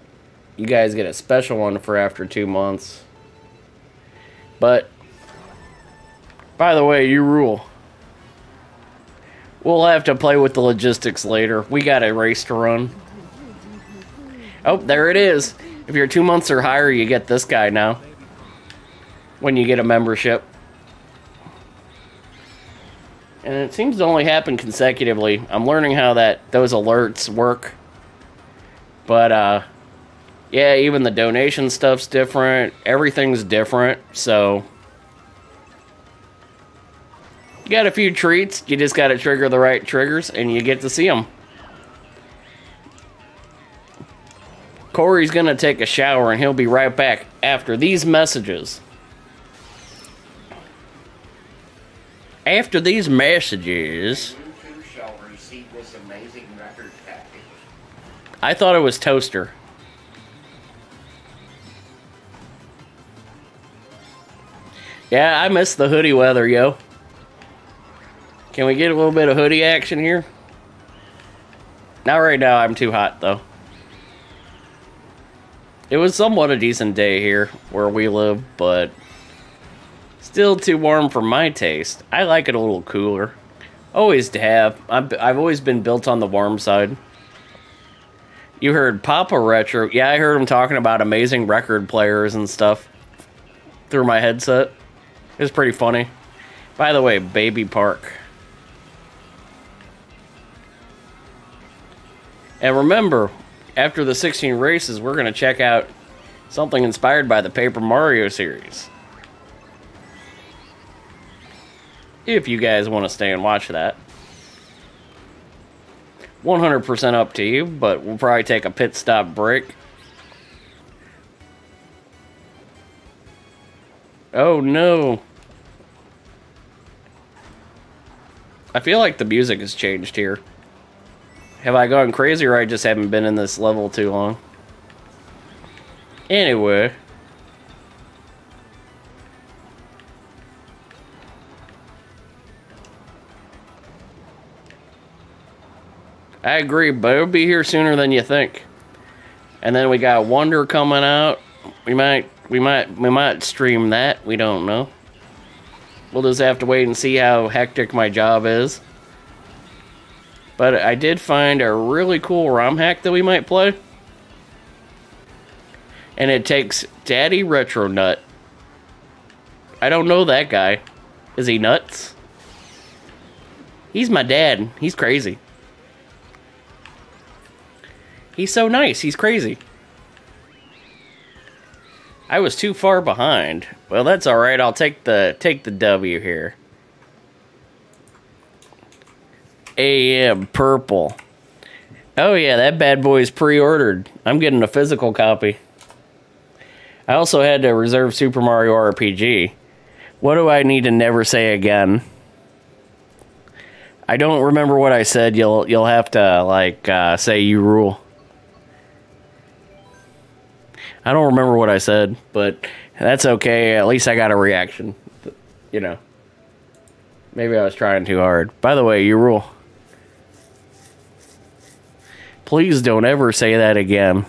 you guys get a special one for after two months. But, by the way, you rule. We'll have to play with the logistics later. We got a race to run. Oh, there it is. If you're two months or higher, you get this guy now. When you get a membership. And it seems to only happen consecutively. I'm learning how that those alerts work. But, uh, yeah, even the donation stuff's different. Everything's different, so you got a few treats. You just got to trigger the right triggers, and you get to see them. Corey's going to take a shower, and he'll be right back after these messages. After these messages, I thought it was toaster. Yeah, I miss the hoodie weather, yo. Can we get a little bit of hoodie action here? Not right now, I'm too hot, though. It was somewhat a decent day here where we live, but still too warm for my taste. I like it a little cooler. Always to have. I'm, I've always been built on the warm side. You heard Papa Retro. Yeah, I heard him talking about amazing record players and stuff through my headset. It was pretty funny. By the way, Baby Park. And remember, after the sixteen races, we're going to check out something inspired by the Paper Mario series. If you guys want to stay and watch that. one hundred percent up to you, but we'll probably take a pit stop break. Oh no. I feel like the music has changed here. Have I gone crazy, or I just haven't been in this level too long? Anyway. I agree, but it'll be here sooner than you think. And then we got Wonder coming out. We might we might we might stream that. We don't know. We'll just have to wait and see how hectic my job is. But I did find a really cool ROM hack that we might play. And it takes Daddy Retro Nut. I don't know that guy. Is he nuts? He's my dad. He's crazy. He's so nice. He's crazy. I was too far behind. Well, that's all right. I'll take the take the W here. A M Purple. Oh yeah, that bad boy is pre-ordered. I'm getting a physical copy. I also had to reserve Super Mario R P G. What do I need to never say again? I don't remember what I said. You'll you'll have to like uh, say you rule. I don't remember what I said, but that's okay. At least I got a reaction. You know. Maybe I was trying too hard. By the way, you rule. Please don't ever say that again.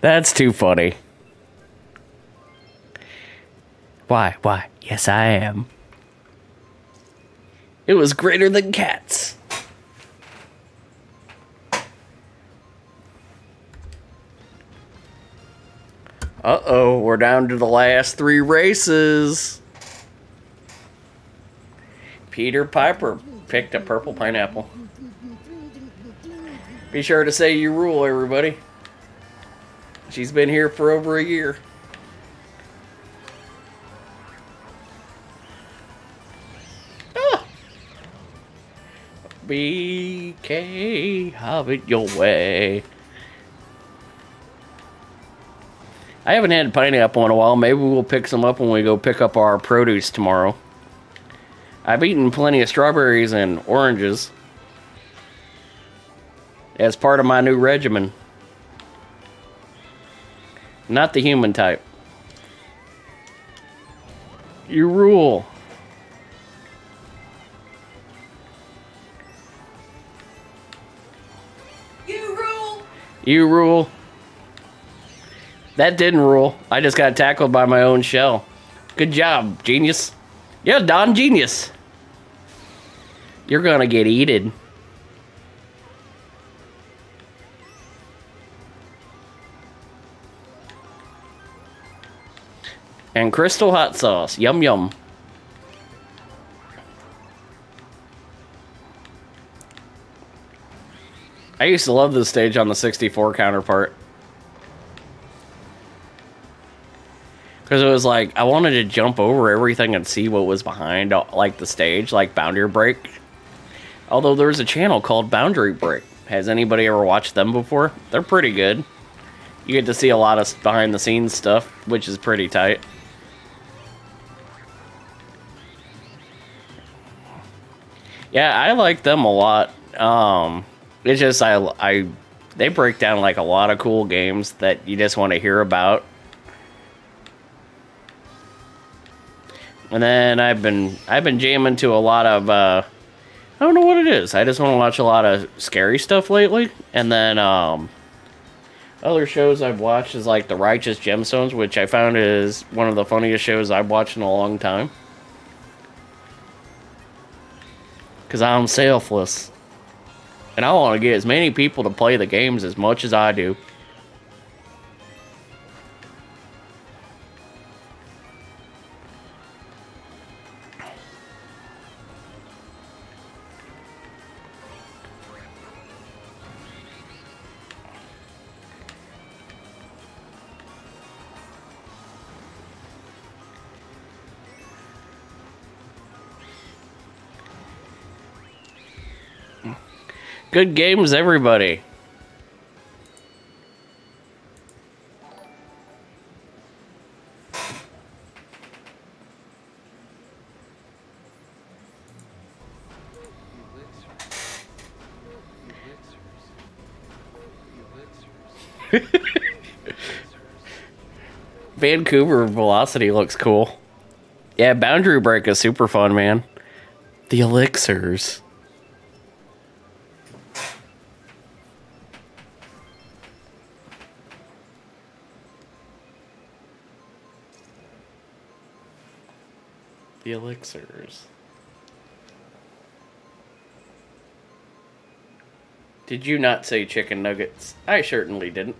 That's too funny. Why? Why? Yes, I am. It was greater than cats. Uh-oh, we're down to the last three races. Peter Piper picked a purple pineapple. Be sure to say you rule, everybody. She's been here for over a year. Ah. B K, have it your way. I haven't had pineapple in a while. Maybe we'll pick some up when we go pick up our produce tomorrow. I've eaten plenty of strawberries and oranges as part of my new regimen. Not the human type. You rule. You rule. You rule. That didn't rule. I just got tackled by my own shell. Good job, genius. Yeah, Don Genius. You're gonna get eaten. And crystal hot sauce. Yum, yum. I used to love this stage on the sixty-four counterpart. Because it was like, I wanted to jump over everything and see what was behind, like, the stage, like Boundary Break. Although there's a channel called Boundary Break. Has anybody ever watched them before? They're pretty good. You get to see a lot of behind-the-scenes stuff, which is pretty tight. Yeah, I like them a lot. Um, it's just, I, I, they break down, like, a lot of cool games that you just want to hear about. And then I've been I've been jamming to a lot of uh, I don't know what it is. I just want to watch a lot of scary stuff lately. And then um, other shows I've watched is like The Righteous Gemstones, which I found is one of the funniest shows I've watched in a long time. Cause I'm selfless, and I want to get as many people to play the games as much as I do. Good games, everybody. Vancouver Velocity looks cool. Yeah, Boundary Break is super fun, man. The elixirs. The elixirs. Did you not say chicken nuggets? I certainly didn't.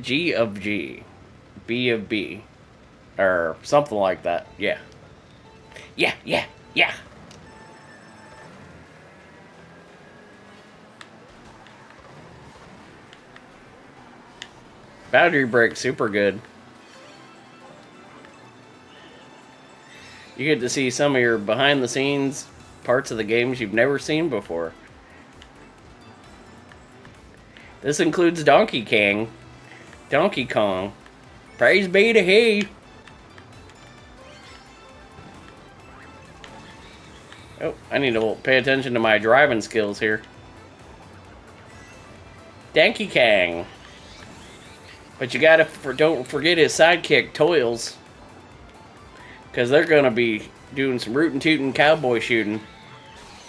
G of G. B of B. Or something like that. Yeah. Yeah, yeah, yeah. Boundary Break, super good. You get to see some of your behind-the-scenes parts of the games you've never seen before. This includes Donkey Kong. Donkey Kong. Praise be to He. Oh, I need to pay attention to my driving skills here. Donkey Kong. But you gotta for, don't forget his sidekick, Toils. Because they're going to be doing some rootin' tootin' cowboy shooting.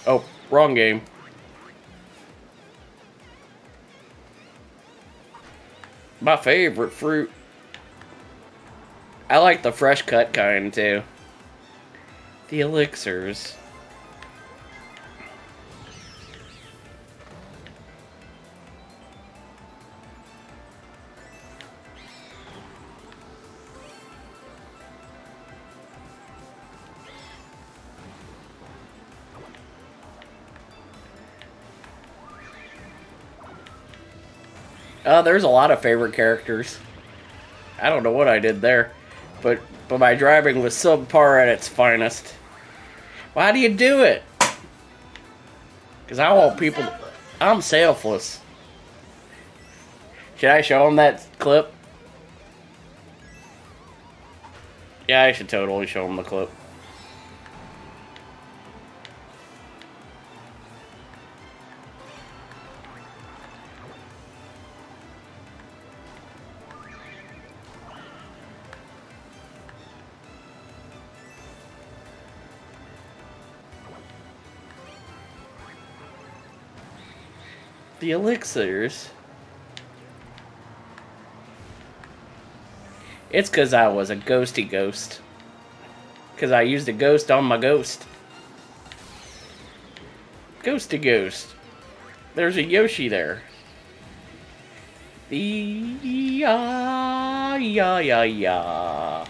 Oh, wrong game. My favorite fruit. I like the fresh cut kind, too. The elixirs. Uh, there's a lot of favorite characters. I don't know what I did there, but but my driving was subpar at its finest. Why do you do it? Because I want people. Selfless. I'm selfless. Should I show them that clip? Yeah, I should totally show them the clip. The elixirs. It's because I was a ghosty ghost. Because I used a ghost on my ghost. Ghosty ghost. There's a Yoshi there. The ya ya ya ya.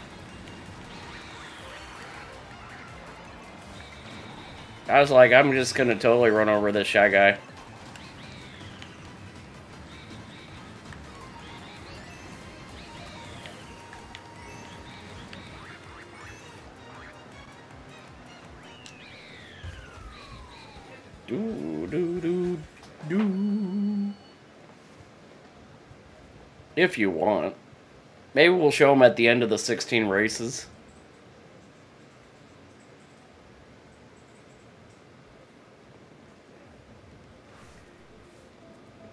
I was like, I'm just gonna totally run over this shy guy. If you want. Maybe we'll show them at the end of the sixteen races.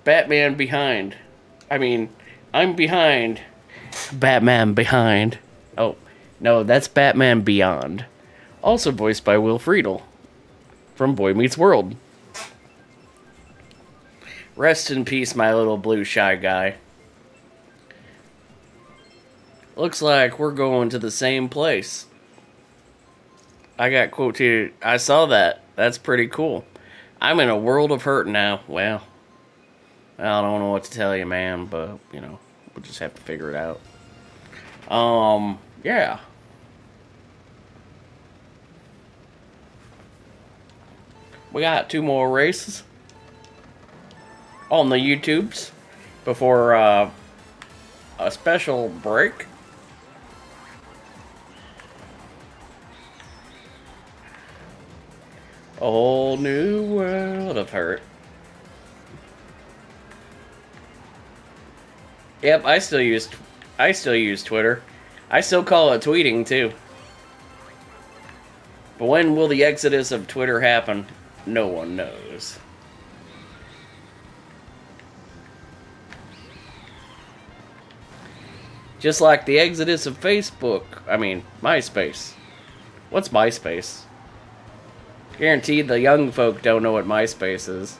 Batman behind. I mean, I'm behind. Batman behind. Oh, no, that's Batman Beyond. Also voiced by Will Friedle from Boy Meets World. Rest in peace, my little blue shy guy. Looks like we're going to the same place. I got quoted. I saw that. That's pretty cool. I'm in a world of hurt now. Well, I don't know what to tell you, man, but, you know, we'll just have to figure it out. Um, yeah. We got two more races on the YouTubes before uh, a special break. A whole new world of hurt. Yep, I still use, I still use Twitter. I still call it tweeting too. But when will the exodus of Twitter happen? No one knows. Just like the exodus of Facebook. I mean, MySpace. What's MySpace? Guaranteed the young folk don't know what MySpace is.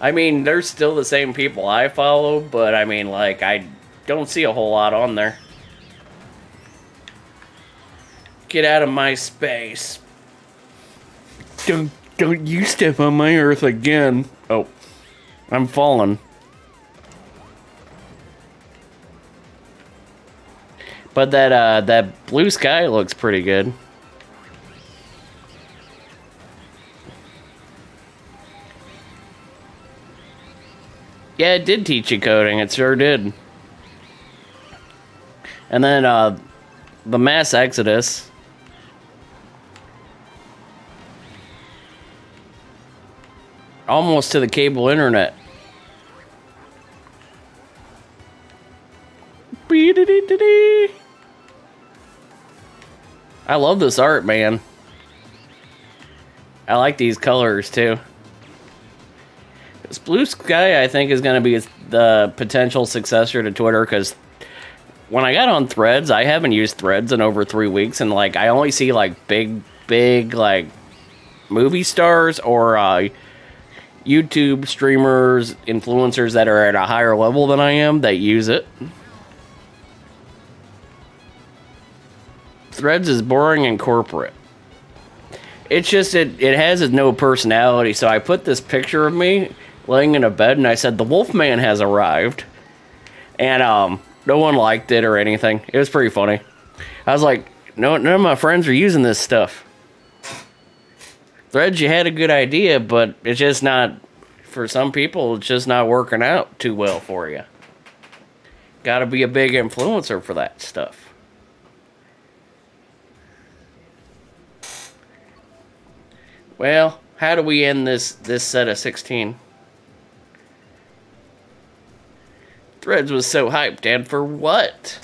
I mean, they're still the same people I follow, but I mean, like, I don't see a whole lot on there. Get out of my space. Don't, don't you step on my earth again. Oh, I'm falling. But that, uh, that blue sky looks pretty good. Yeah, it did teach you coding. It sure did. And then, uh, the mass exodus. Almost to the cable internet. Be-de-de-de-de. I love this art, man. I like these colors, too. This blue sky, I think, is going to be the potential successor to Twitter, because when I got on Threads, I haven't used Threads in over three weeks, and, like, I only see, like, big, big, like, movie stars or uh, YouTube streamers, influencers that are at a higher level than I am that use it. Threads is boring and corporate. It's just, it, it has no personality, so I put this picture of me laying in a bed, and I said, the Wolfman has arrived. And, um... no one liked it or anything. It was pretty funny. I was like, no, none of my friends are using this stuff. Threads, you had a good idea, but it's just not, for some people, it's just not working out too well for you. Gotta be a big influencer for that stuff. Well, how do we end this, this set of sixteen? Threads was so hyped, and for what?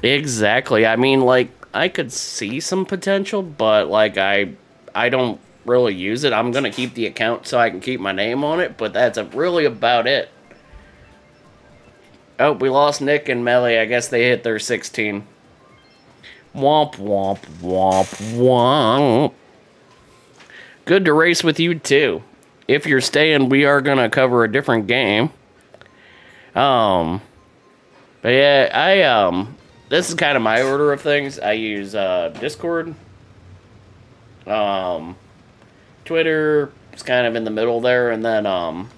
Exactly. I mean, like, I could see some potential, but, like, I I don't really use it. I'm going to keep the account so I can keep my name on it, but that's a, really about it. Oh, we lost Nick and Melly. I guess they hit their sixteen. Womp, womp, womp, womp. Good to race with you, too. If you're staying, we are gonna cover a different game. Um, but yeah, I um, this is kind of my order of things. I use uh, Discord, um, Twitter is kind of in the middle there, and then um,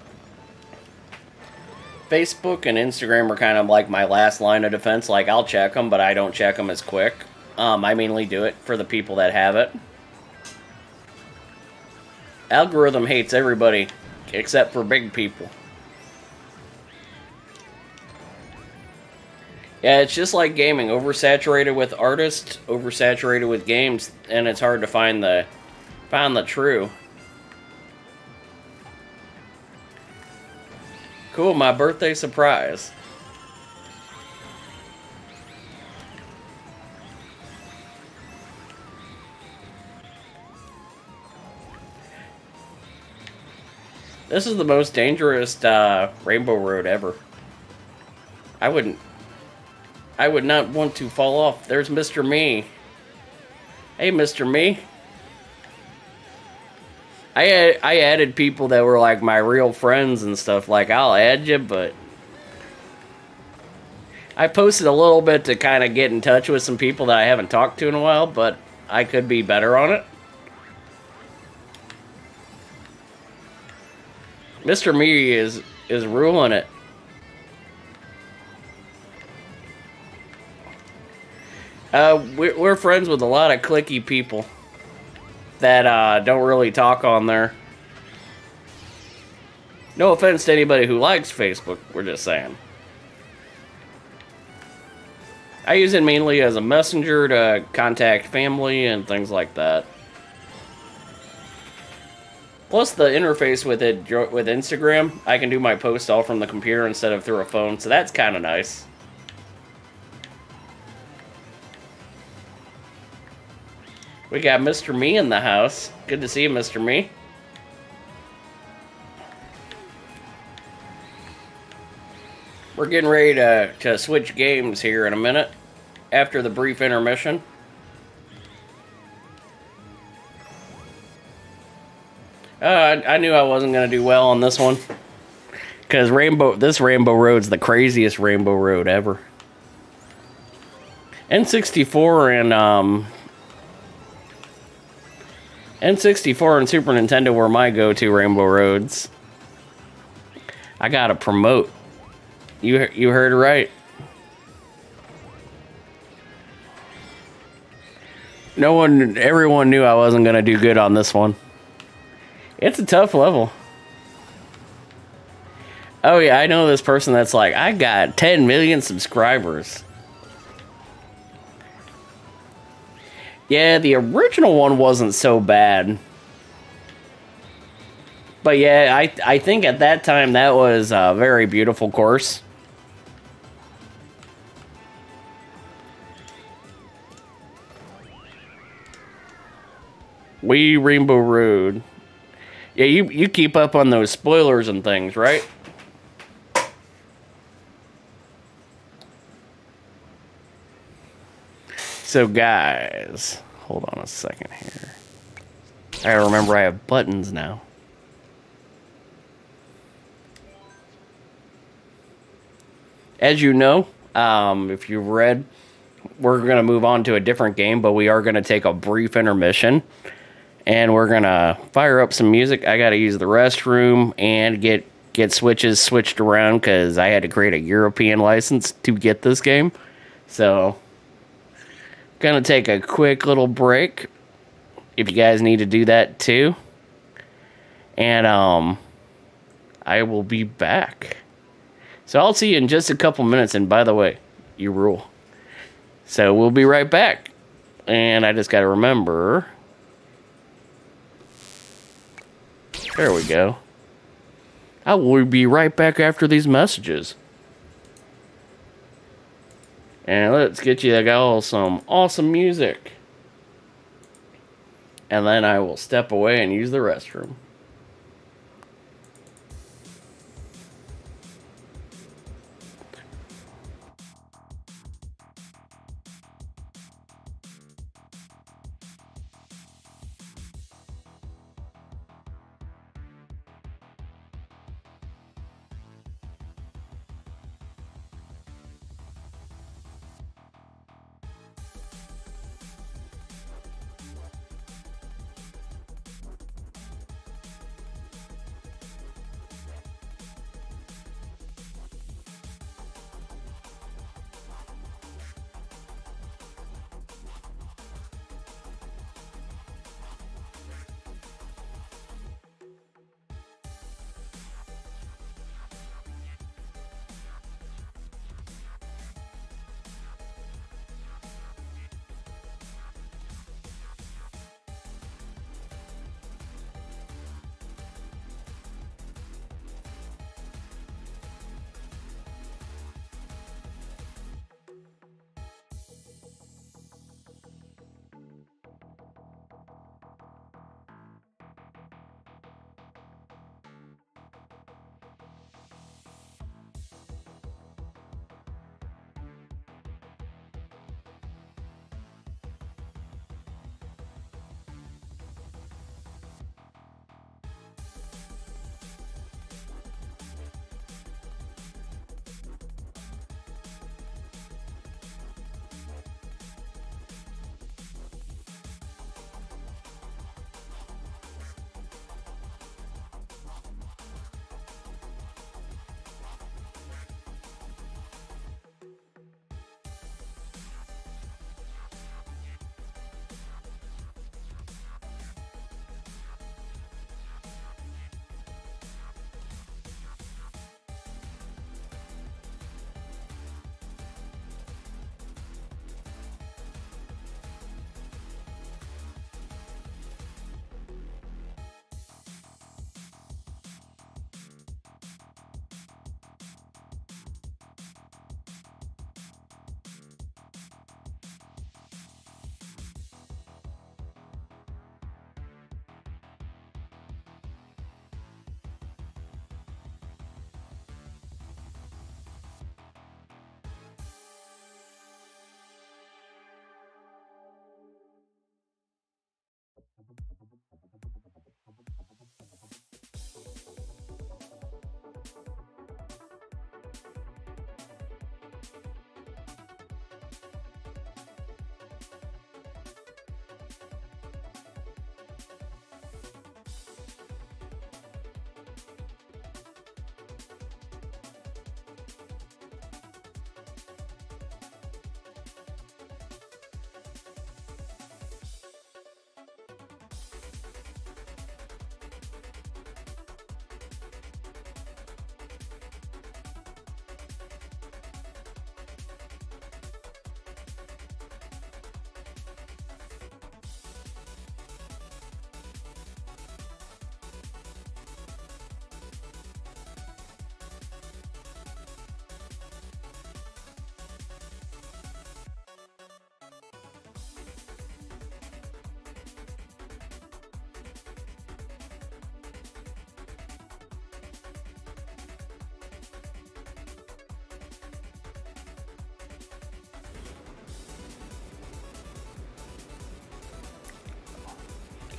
Facebook and Instagram are kind of like my last line of defense. Like I'll check them, but I don't check them as quick. Um, I mainly do it for the people that have it. Algorithm hates everybody except for big people. Yeah, it's just like gaming. Oversaturated with artists, oversaturated with games, and it's hard to find the find the true. Cool, my birthday surprise. This is the most dangerous uh, Rainbow Road ever. I wouldn't... I would not want to fall off. There's Mister Me. Hey, Mister Me. I, I added people that were like my real friends and stuff. Like, I'll add you, but... I posted a little bit to kind of get in touch with some people that I haven't talked to in a while, but I could be better on it. Mister Me is is ruling it. Uh, we're, we're friends with a lot of clicky people that uh, don't really talk on there. No offense to anybody who likes Facebook. We're just saying. I use it mainly as a messenger to contact family and things like that. Plus the interface with it with Instagram, I can do my posts all from the computer instead of through a phone, so that's kind of nice. We got Mister Me in the house. Good to see you, Mister Me. We're getting ready to, to switch games here in a minute after the brief intermission. Uh, I, I knew I wasn't going to do well on this one. Because Rainbow, this Rainbow Road's the craziest Rainbow Road ever. N sixty-four and, um... N sixty-four and Super Nintendo were my go-to Rainbow Roads. I gotta promote. You, you heard right. No one... Everyone knew I wasn't gonna do good on this one. It's a tough level. Oh yeah, I know this person that's like, I got ten million subscribers. Yeah, the original one wasn't so bad. But yeah, I, I think at that time that was a very beautiful course. Wee Rainbow Road. Yeah, you, you keep up on those spoilers and things, right? So guys, hold on a second here. I remember I have buttons now. As you know, um, if you've read, we're going to move on to a different game, but we are going to take a brief intermission. And we're going to fire up some music. I got to use the restroom and get, get switches switched around because I had to create a European license to get this game. So... gonna take a quick little break if you guys need to do that too, and um I will be back, so I'll see you in just a couple minutes. And by the way, you rule, so we'll be right back. And I just gotta remember, there we go. I will be right back after these messages. And let's get you all some awesome music. And then I will step away and use the restroom.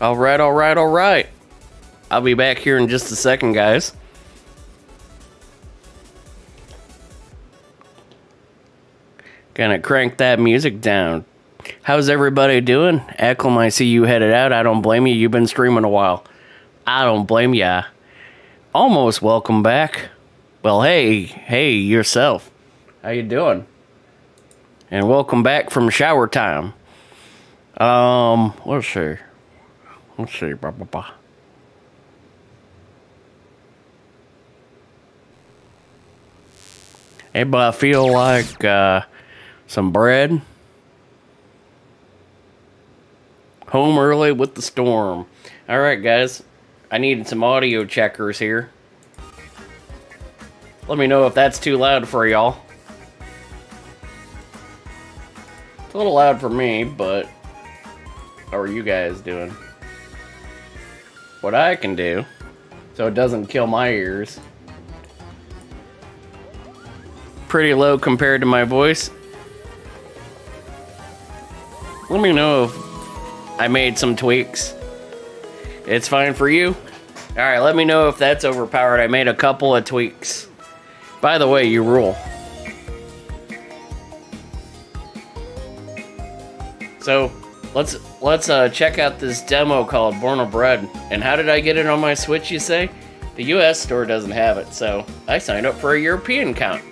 All right, all right, all right. I'll be back here in just a second, guys. Gonna crank that music down. How's everybody doing? Eklum, I see you headed out. I don't blame you. You've been streaming a while. I don't blame ya. Almost welcome back. Well, hey, hey, yourself. How you doing? And welcome back from shower time. Um, let's see. Let's see. Bah, bah, bah. Anybody feel like uh, some bread? Home early with the storm. All right, guys. I need some audio checkers here. Let me know if that's too loud for y'all. It's a little loud for me, but how are you guys doing? What I can do, so it doesn't kill my ears. Pretty low compared to my voice. Let me know if I made some tweaks. It's fine for you. All right, let me know if that's overpowered. I made a couple of tweaks. By the way, you rule. So let's let's uh, check out this demo called Born of Bread. And how did I get it on my Switch, you say? The U S store doesn't have it, so I signed up for a European account.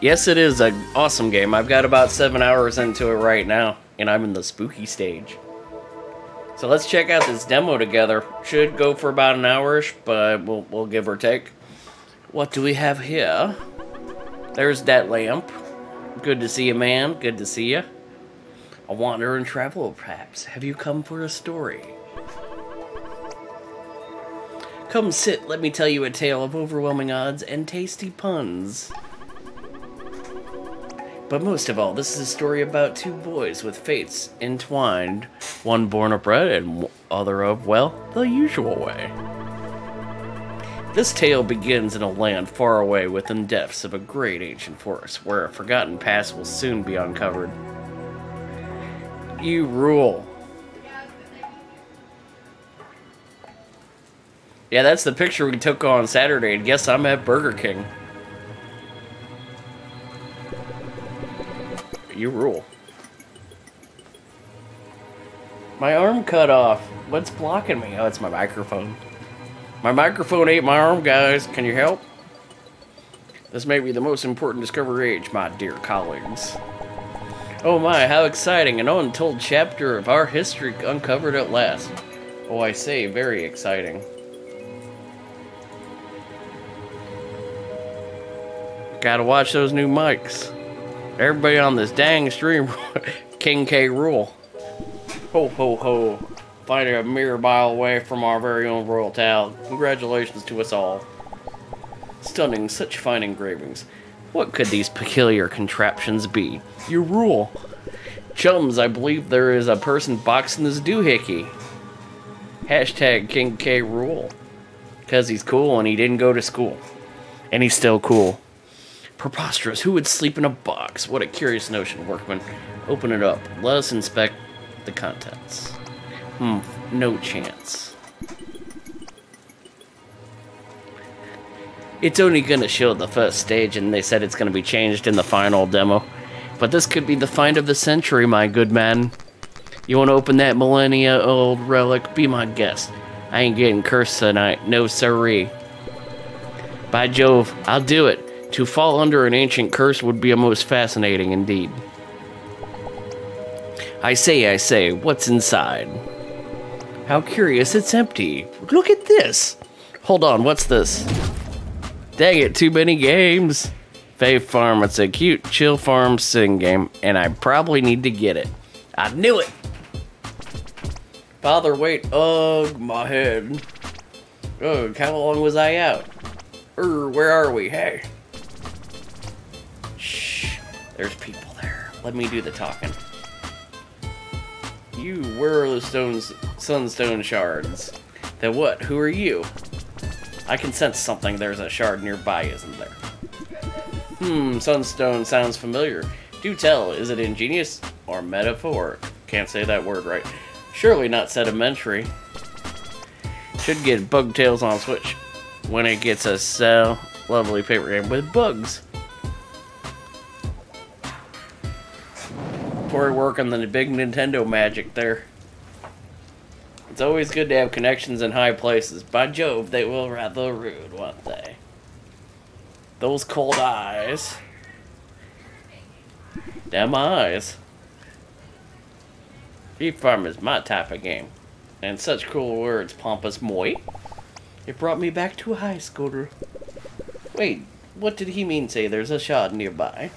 Yes, it is an awesome game. I've got about seven hours into it right now, and I'm in the spooky stage. So let's check out this demo together. Should go for about an hour-ish, but we'll, we'll give or take. What do we have here? There's that lamp. Good to see you, man. Good to see you. A wanderer and traveler, perhaps. Have you come for a story? Come sit, let me tell you a tale of overwhelming odds and tasty puns. But most of all, this is a story about two boys with fates entwined, one born of bread and other of, well, the usual way. This tale begins in a land far away within depths of a great ancient forest, where a forgotten past will soon be uncovered. You rule. Yeah, that's the picture we took on Saturday, and guess I'm at Burger King. You rule. My arm cut off. What's blocking me? Oh, it's my microphone. My microphone ate my arm, guys. Can you help? This may be the most important discovery age, my dear colleagues. Oh my, how exciting. An untold chapter of our history uncovered at last. Oh, I say, very exciting. Gotta watch those new mics. Everybody on this dang stream, King K rule. Ho, ho, ho. Fighting a mere mile away from our very own royal town. Congratulations to us all. Stunning, such fine engravings. What could these peculiar contraptions be? You rule. Chums, I believe there is a person boxing this doohickey. Hashtag King K rule. Because he's cool and he didn't go to school. And he's still cool. Preposterous, who would sleep in a box? What a curious notion, workman. Open it up. Let us inspect the contents. Hmm, no chance. It's only gonna show the first stage, and they said it's gonna be changed in the final demo. But this could be the find of the century, my good man. You wanna open that millennia-old relic? Be my guest. I ain't getting cursed tonight, no siree. By Jove, I'll do it. To fall under an ancient curse would be a most fascinating indeed. I say, I say, what's inside? How curious, it's empty. Look at this. Hold on, what's this? Dang it, too many games. Fave Farm, it's a cute, chill farm sitting game, and I probably need to get it. I knew it. Father, wait, ugh, my head. Ugh, how long was I out? Ugh, where are we, hey? There's people there. Let me do the talking. You, where are the stones, sunstone shards? The what? Who are you? I can sense something. There's a shard nearby, isn't there? Hmm, sunstone sounds familiar. Do tell, is it ingenious or metaphoric? Can't say that word right. Surely not sedimentary. Should get Bugtails on Switch when it gets a so lovely paper game with bugs. Corey working the big Nintendo magic there. It's always good to have connections in high places. By Jove, they will rather rude, won't they? Those cold eyes. Damn eyes. Beef Farm is my type of game. And such cool words, pompous moi. It brought me back to high school. Wait, what did he mean say there's a shot nearby?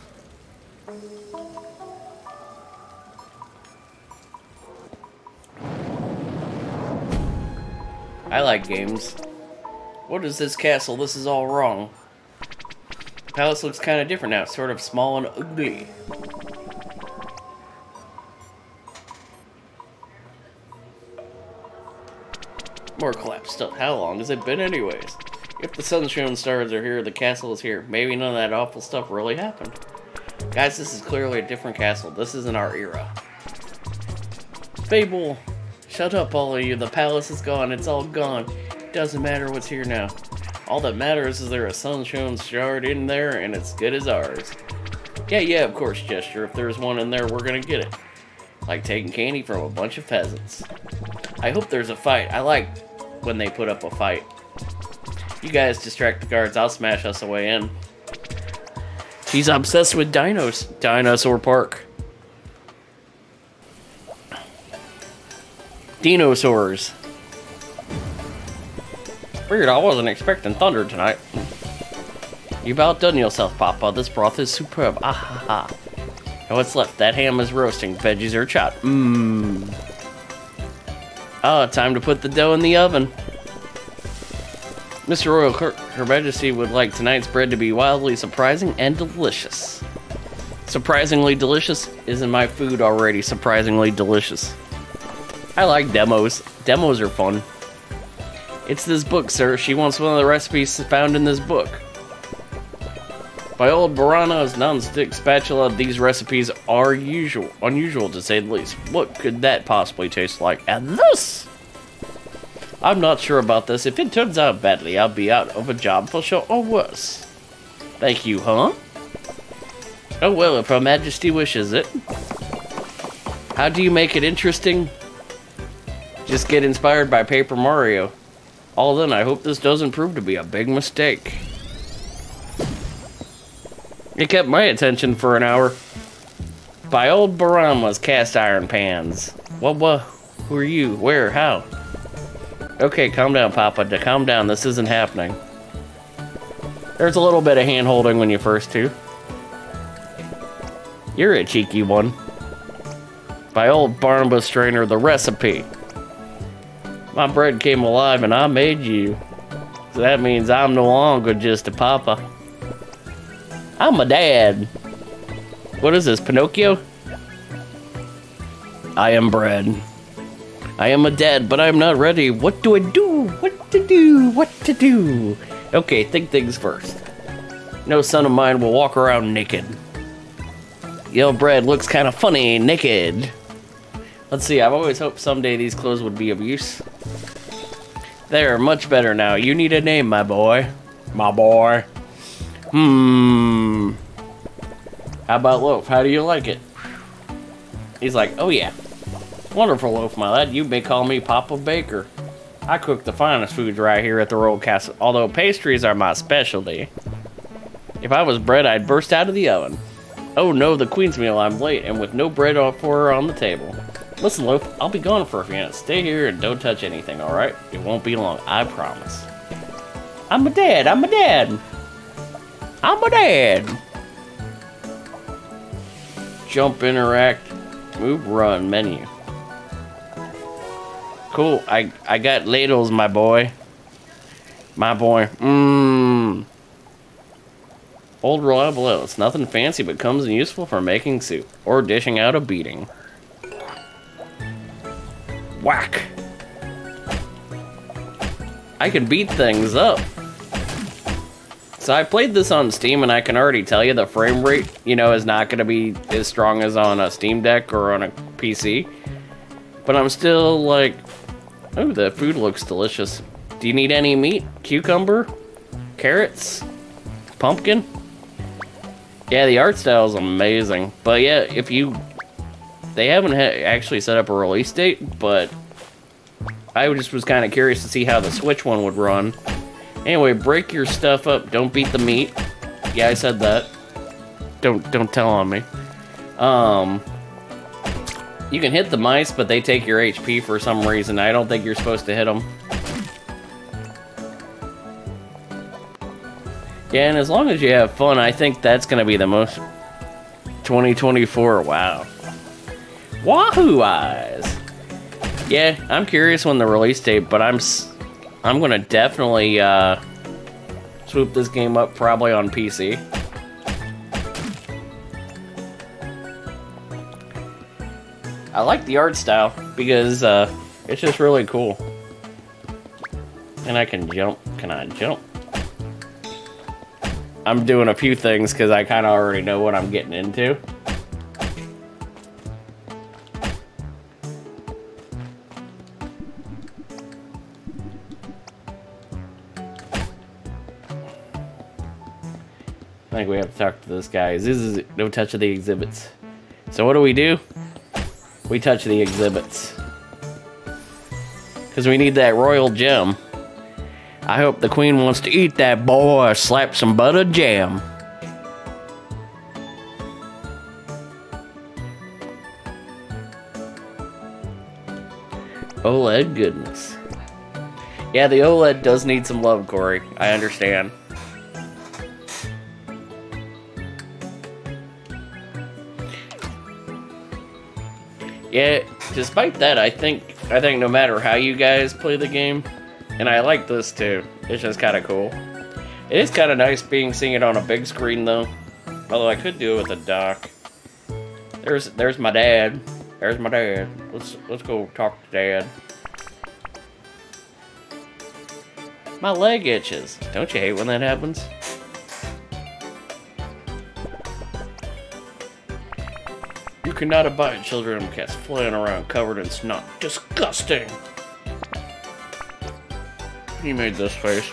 I like games. What is this castle? This is all wrong. The palace looks kind of different now, sort of small and ugly. More collapsed stuff. How long has it been anyways? If the sunshine and stars are here, the castle is here. Maybe none of that awful stuff really happened. Guys, this is clearly a different castle. This isn't our era. Fable! Shut up, all of you. The palace is gone. It's all gone. Doesn't matter what's here now. All that matters is there a sunshine shard in there, and it's good as ours. Yeah, yeah, of course, Jester. If there's one in there, we're gonna get it. Like taking candy from a bunch of peasants. I hope there's a fight. I like when they put up a fight. You guys distract the guards. I'll smash us away in. He's obsessed with dinos. Dinosaur Park. Dinosaurs. Weird, I wasn't expecting thunder tonight. You've outdone yourself, Papa. This broth is superb. Ah ha ha. And what's left? That ham is roasting. Veggies are chopped. Mmm. Ah, time to put the dough in the oven. Mister Royal, Her, Her Majesty would like tonight's bread to be wildly surprising and delicious. Surprisingly delicious? Isn't my food already surprisingly delicious? I like demos. Demos are fun. It's this book, sir. She wants one of the recipes found in this book. By old Barano's non-stick spatula, these recipes are usual, unusual to say the least. What could that possibly taste like? And this! I'm not sure about this. If it turns out badly, I'll be out of a job for sure, or worse. Thank you, huh? Oh well, if Her Majesty wishes it. How do you make it interesting? Just get inspired by Paper Mario. All then, I hope this doesn't prove to be a big mistake. It kept my attention for an hour. By old Barama's cast iron pans. What, what? Who are you? Where? How? Okay, calm down, Papa. To calm down, this isn't happening. There's a little bit of hand-holding when you first do. You're a cheeky one. By old Barnabas Strainer, the recipe. My bread came alive and I made you. So that means I'm no longer just a papa. I'm a dad. What is this, Pinocchio? I am bread. I am a dad, but I'm not ready. What do I do? What to do? What to do? Okay, think things first. No son of mine will walk around naked. Yo, bread looks kind of funny naked. Let's see, I've always hoped someday these clothes would be of use. They're much better now. You need a name, my boy. My boy. Hmm. How about Loaf? How do you like it? He's like, oh yeah. Wonderful, Loaf, my lad. You may call me Papa Baker. I cook the finest foods right here at the Royal Castle, although pastries are my specialty. If I was bread, I'd burst out of the oven. Oh no, the Queen's meal. I'm late, and with no bread for her on the table. Listen, Loaf, I'll be gone for a few minutes. Stay here and don't touch anything, alright? It won't be long, I promise. I'm a dad, I'm a dad! I'm a dad! Jump, interact, move, run, menu. Cool, I, I got ladles, my boy. My boy. Mmm. Old reliable ladle. It's nothing fancy, but comes in useful for making soup or dishing out a beating. Whack! I can beat things up. So I played this on Steam, and I can already tell you the frame rate, you know, is not going to be as strong as on a Steam Deck or on a P C. But I'm still like, oh, that food looks delicious. Do you need any meat? Cucumber? Carrots? Pumpkin? Yeah, the art style is amazing. But yeah, if you... They haven't ha actually set up a release date, but... I just was kind of curious to see how the Switch one would run. Anyway, break your stuff up. Don't beat the meat. Yeah, I said that. Don't don't tell on me. Um... You can hit the mice, but they take your H P for some reason. I don't think you're supposed to hit them. Yeah, and as long as you have fun, I think that's going to be the most... twenty twenty-four, wow. Wahoo eyes! Yeah, I'm curious when the release date, but I'm... I'm going to definitely, uh... swoop this game up, probably on P C. I like the art style, because, uh... it's just really cool. And I can jump. Can I jump? I'm doing a few things because I kind of already know what I'm getting into. I think we have to talk to this guy. This is no touch of the exhibits. So what do we do? We touch the exhibits. Because we need that royal gem. I hope the queen wants to eat that boy or slap some butter jam. OLED goodness. Yeah, the OLED does need some love, Corey. I understand. Yeah, despite that, I think I think no matter how you guys play the game. And I like this too. It's just kind of cool. It is kind of nice being seeing it on a big screen though. Although I could do it with a dock. There's there's my dad. There's my dad. Let's let's go talk to Dad. My leg itches. Don't you hate when that happens? You cannot abide children and cats flying around covered in snot. Disgusting. He made this face.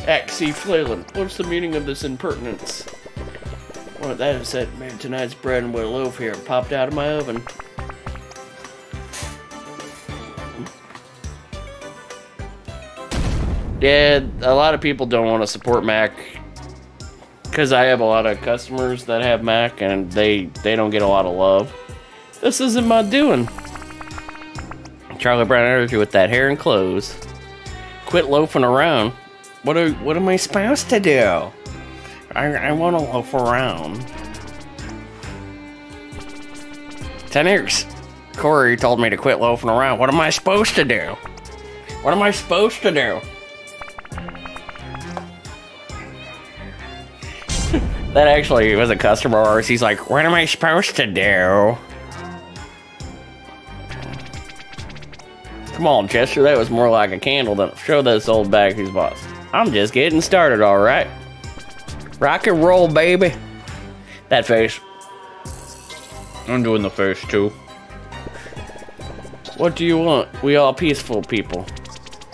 Axie Flailing. What's the meaning of this impertinence? Well, that is it. Made tonight's bread with a loaf here and popped out of my oven. Yeah, a lot of people don't want to support Mac. Because I have a lot of customers that have Mac and they, they don't get a lot of love. This isn't my doing. Charlie Brown energy with that hair and clothes. Quit loafing around. What are, what am I supposed to do? I, I want to loaf around. Tanukes. Corey told me to quit loafing around. What am I supposed to do? What am I supposed to do? That actually was a customer of ours. He's like, what am I supposed to do? Come on, Chester, that was more like a candle than show this old bag who's boss. I'm just getting started, all right. Rock and roll, baby. That face. I'm doing the face, too. What do you want? We all peaceful people.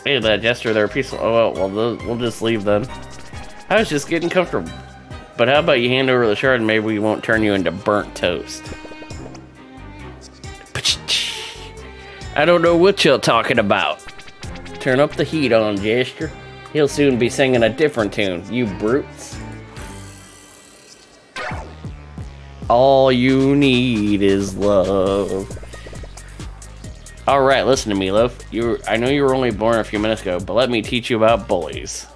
Hey, that Chester, they're peaceful. Oh, well, well, we'll just leave them. I was just getting comfortable. But how about you hand over the shard and maybe we won't turn you into burnt toast. I don't know what you're talking about. Turn up the heat on, Jester. He'll soon be singing a different tune, you brutes. All you need is love. Alright, listen to me, love. You, I know you were only born a few minutes ago, but let me teach you about bullies.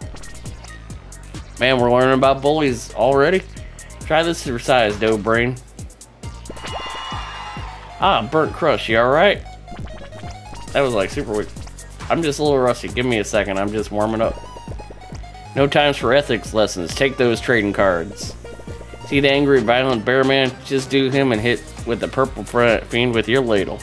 Man, we're learning about bullies already? Try this for size, dough brain. Ah, burnt crust, you alright? That was like super weak. I'm just a little rusty. Give me a second. I'm just warming up. No times for ethics lessons. Take those trading cards. See the angry, violent bear man? Just do him and hit with the purple fiend with your ladle.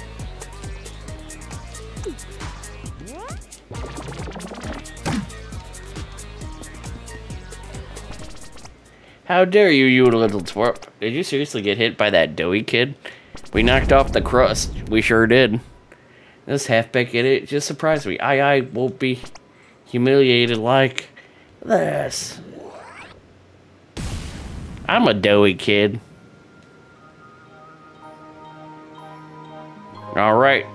How dare you, you little twerp. Did you seriously get hit by that doughy kid? We knocked off the crust. We sure did. This half-baked idiot just surprised me. I, I won't be humiliated like this. I'm a doughy kid. Alright.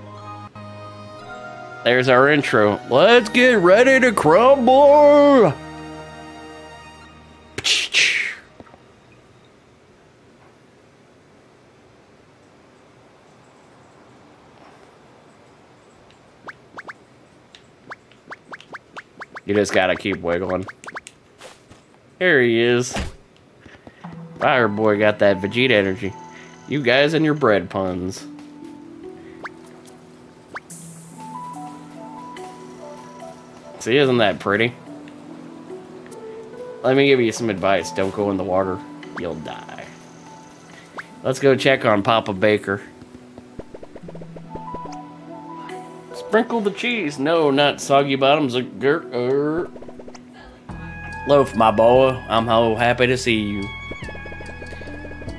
There's our intro. Let's get ready to crumble! You just gotta keep wiggling. Here he is. Fire boy got that Vegeta energy. You guys and your bread puns. See, isn't that pretty? Let me give you some advice. Don't go in the water. You'll die. Let's go check on Papa Baker. Sprinkle the cheese. No, not soggy bottoms. A er. Loaf, my boy. I'm so happy to see you.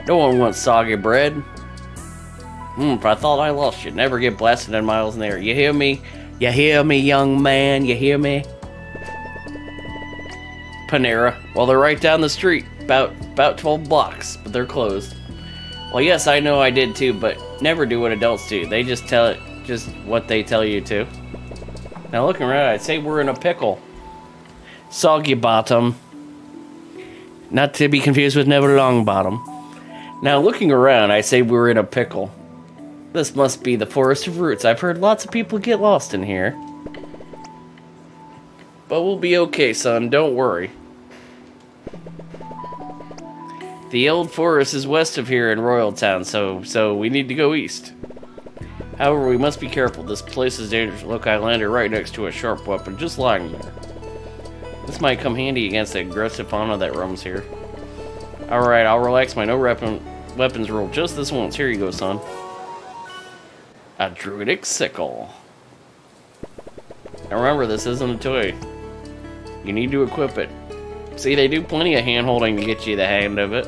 No one wants soggy bread. Hmm, if I thought I lost you. Never get blasted in miles in the air. You hear me? You hear me, young man? You hear me? Panera. Well, they're right down the street. About, about twelve blocks, but they're closed. Well, yes, I know I did too, but never do what adults do. They just tell it. Just what they tell you to. Now looking around, I'd say we're in a pickle. Soggy bottom. Not to be confused with never long bottom. Now looking around, I say we're in a pickle. This must be the forest of roots. I've heard lots of people get lost in here. But we'll be okay, son. Don't worry. The old forest is west of here in Royal Town, so so we need to go east. However, we must be careful. This place is dangerous. Look, I landed right next to a sharp weapon, just lying there. This might come handy against the aggressive fauna that roams here. Alright, I'll relax my no weapon weapons rule just this once. Here you go, son. A druidic sickle. Now remember, this isn't a toy. You need to equip it. See, they do plenty of hand-holding to get you the hand of it.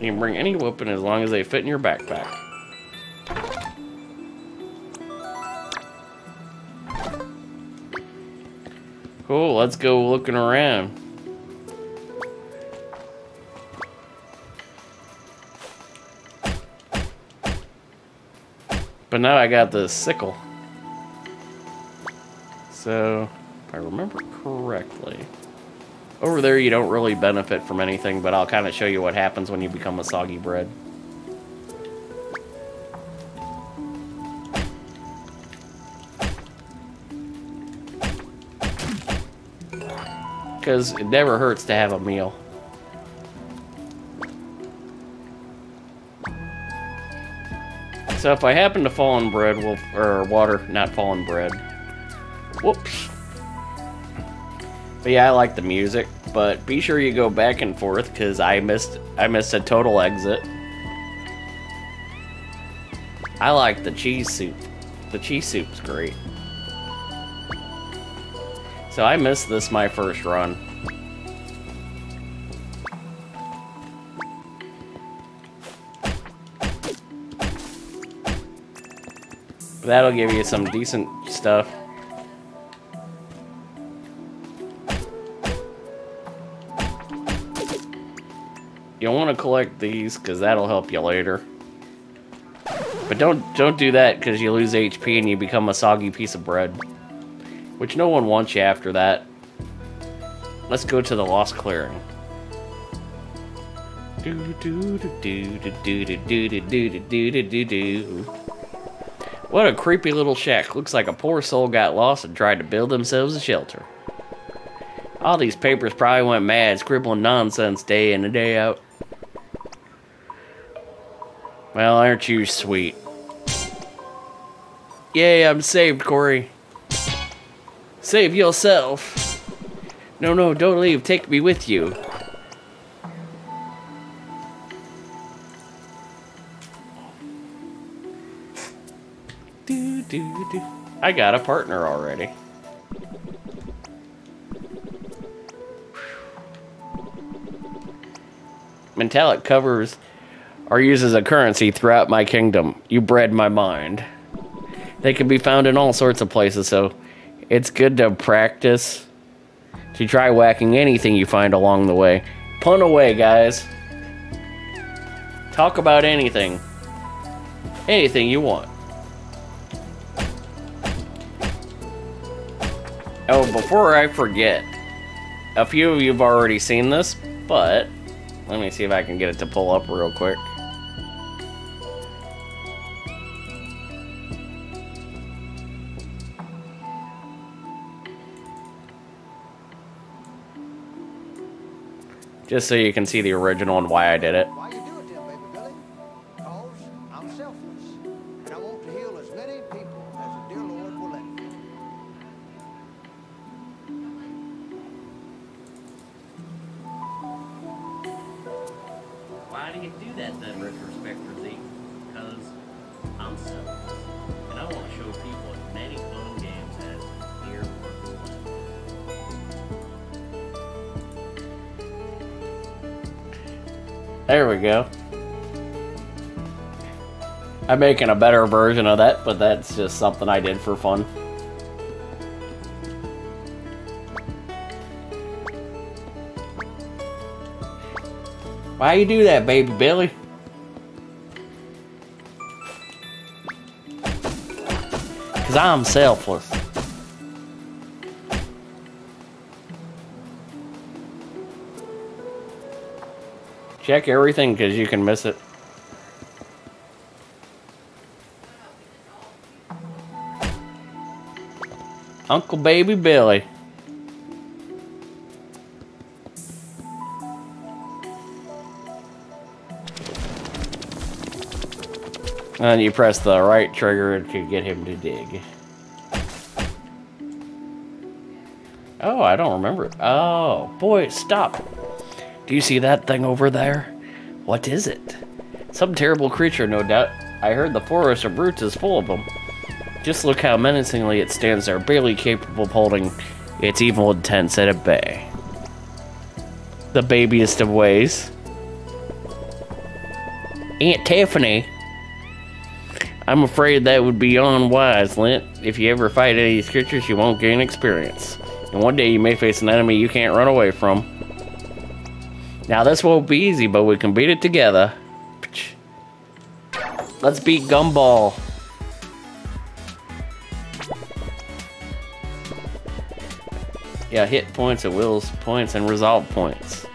You can bring any weapon as long as they fit in your backpack. Cool, let's go looking around. But now I got the sickle. So, if I remember correctly, over there you don't really benefit from anything, but I'll kind of show you what happens when you become a soggy bread. Because it never hurts to have a meal. So if I happen to fall in bread, we'll, or water, not fall in bread. Whoops. But yeah, I like the music, but be sure you go back and forth because I missed, I missed a total exit. I like the cheese soup. The cheese soup's great. So I missed this my first run. But that'll give you some decent stuff. You'll want to collect these because that'll help you later. But don't don't do that because you lose H P and you become a soggy piece of bread. Which no one wants you after that. Let's go to the Lost Clearing. Do do do do do do do do do do do do. What a creepy little shack. Looks like a poor soul got lost and tried to build themselves a shelter. All these papers probably went mad, scribbling nonsense day in and day out. Well, aren't you sweet? Yay, I'm saved, Corey. Save yourself. No, no, don't leave. Take me with you. Do, do, do. I got a partner already. Metallic covers are used as a currency throughout my kingdom. You bred my mind. They can be found in all sorts of places, so it's good to practice to try whacking anything you find along the way. Pun away, guys. Talk about anything. Anything you want. Oh, before I forget, a few of you have already seen this, but let me see if I can get it to pull up real quick. Just so you can see the original and why I did it. Why you do it then, baby Billy? Because I'm selfless, and I want to heal as many people as the dear Lord will let me. Why do you do that then, Retrospectre Z? Because I'm selfless, and I want to show people as many fun games as the dear Lord will let me. There we go. I'm making a better version of that, but that's just something I did for fun. Why you do that, baby Billy? Because I'm selfless. Check everything, because you can miss it. Uncle Baby Billy. And you press the right trigger to get him to dig. Oh, I don't remember it. Oh, boy, stop. Do you see that thing over there? What is it? Some terrible creature, no doubt. I heard the forest of roots is full of them. Just look how menacingly it stands there, barely capable of holding its evil intents at a bay. The babiest of ways. Aunt Tiffany. I'm afraid that would be unwise, Lint. If you ever fight any of these creatures, you won't gain experience. And one day you may face an enemy you can't run away from. Now this won't be easy, but we can beat it together. Let's beat Gumball. Yeah, hit points and wills points and resolve points.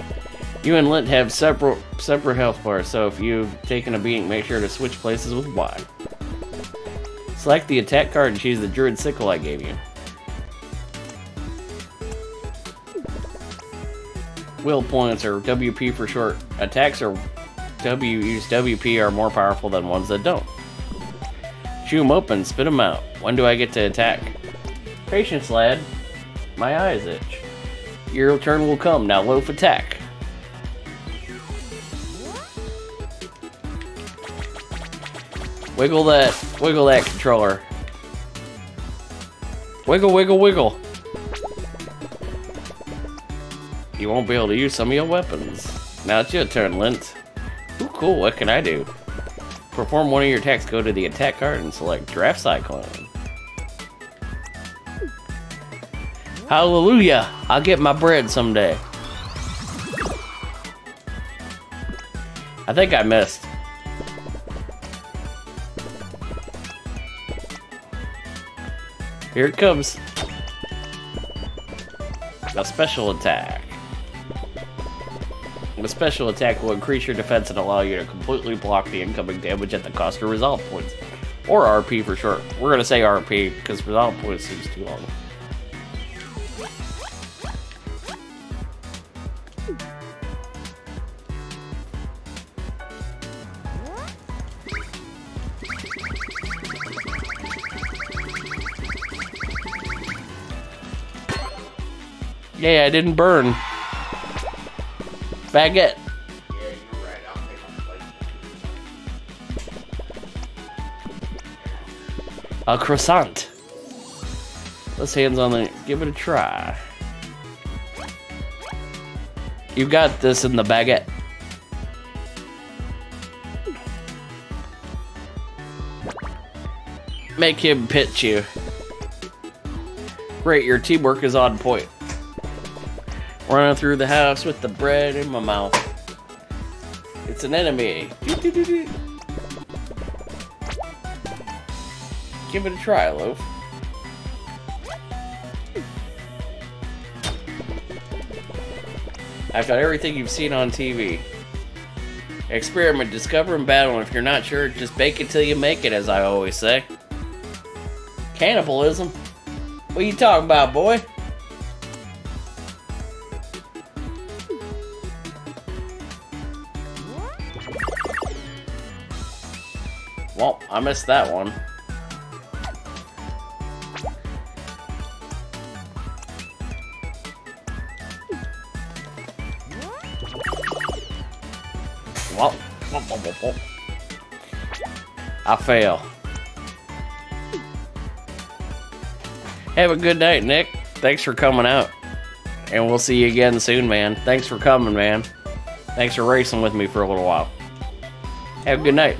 You and Lint have separate separate health bars, so if you've taken a beating, make sure to switch places with Y. Select the attack card and choose the Druid Sickle I gave you. Will points, or W P for short. Attacks or W use W P are more powerful than ones that don't. Chew them open, spit them out. When do I get to attack? Patience, lad. My eyes itch. Your turn will come. Now loaf attack. Wiggle that, wiggle that controller. Wiggle, wiggle, wiggle. You won't be able to use some of your weapons. Now it's your turn, Lint. Ooh, cool, what can I do? Perform one of your attacks, go to the attack card and select Draft Cyclone. Hallelujah! I'll get my bread someday. I think I missed. Here it comes. A special attack. The special attack will increase your defense and allow you to completely block the incoming damage at the cost of resolve points. Or R P for short. We're going to say R P because resolve points seems too long. Yay, I didn't burn. Baguette. Yeah, you're right. I'll take a plate. A croissant. Let's hands on the. Give it a try. You got this in the baguette. Make him pitch you. Great, your teamwork is on point. Running through the house with the bread in my mouth. It's an enemy. Doo-doo-doo-doo. Give it a try, Loaf. I've got everything you've seen on T V. Experiment, discover, and battle. If you're not sure, just bake it till you make it, as I always say. Cannibalism? What are you talking about, boy? Well, I missed that one. Well, I fail. Have a good night, Nick. Thanks for coming out. And we'll see you again soon, man. Thanks for coming, man. Thanks for racing with me for a little while. Have a good night.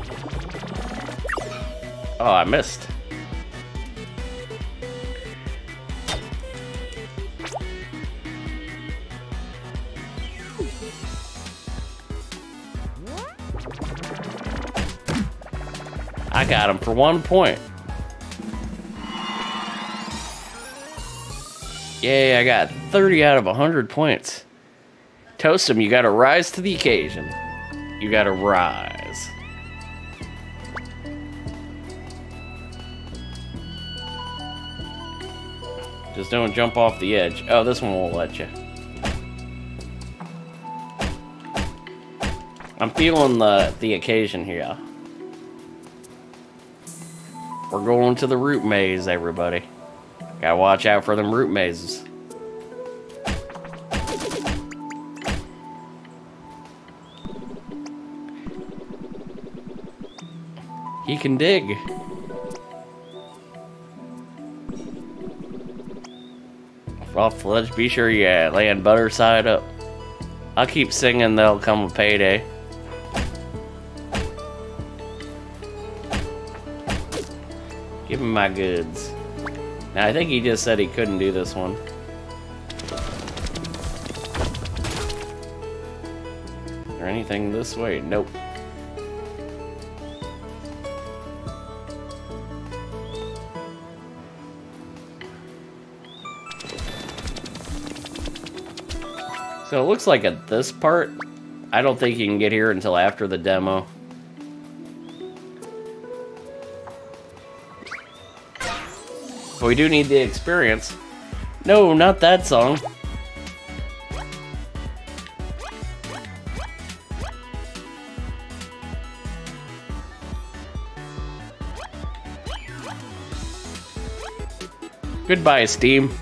Oh, I missed. I got him for one point. Yay, I got thirty out of one hundred points. Toast him, you gotta rise to the occasion. You gotta rise. Just don't jump off the edge. Oh, this one won't let you. I'm feeling the, the occasion here. We're going to the root maze, everybody. Gotta watch out for them root mazes. He can dig. Off the ledge, be sure you land butter side up. I'll keep singing, they'll come a payday. Give him my goods. Now, I think he just said he couldn't do this one. Is there anything this way? Nope. So it looks like at this part, I don't think you can get here until after the demo. But we do need the experience. No, not that song. Goodbye, Steam.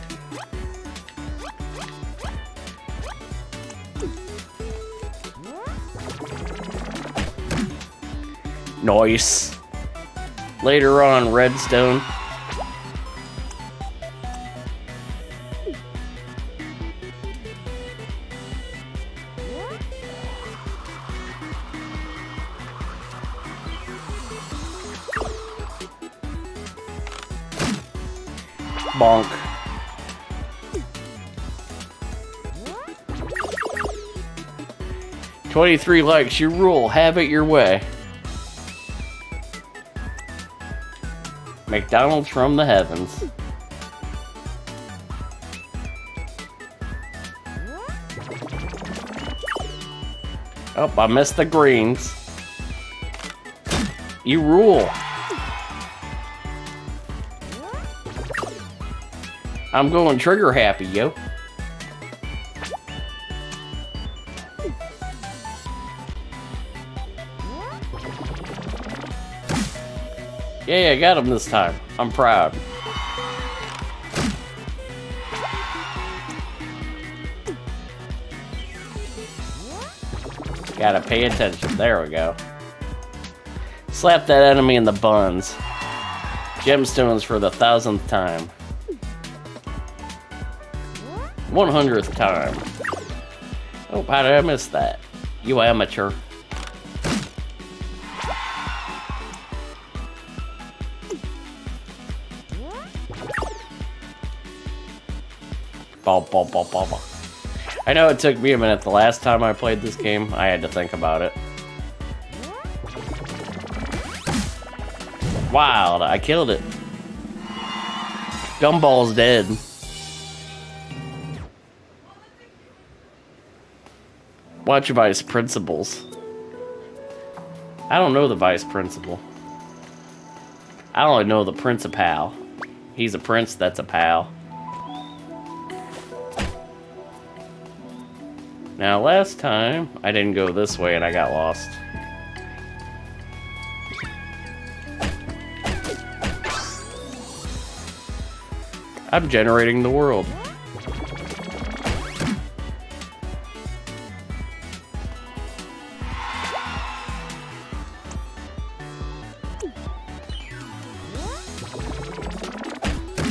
Nice. Later on, Redstone. Bonk. twenty-three likes, you rule, have it your way. McDonald's from the heavens. Oh, I missed the greens. You rule. I'm going trigger happy, yo. Yeah, I got him this time. I'm proud. Gotta pay attention. There we go. Slap that enemy in the buns. Gemstones for the thousandth time. One hundredth time. Oh, how did I miss that? You amateur. Bah, bah, bah, bah, bah. I know it took me a minute the last time I played this game. I had to think about it. Wow, I killed it. Gumball's dead. Watch your vice principals. I don't know the vice principal. I only know the principal. He's a prince that's a pal. Now last time, I didn't go this way and I got lost. I'm generating the world.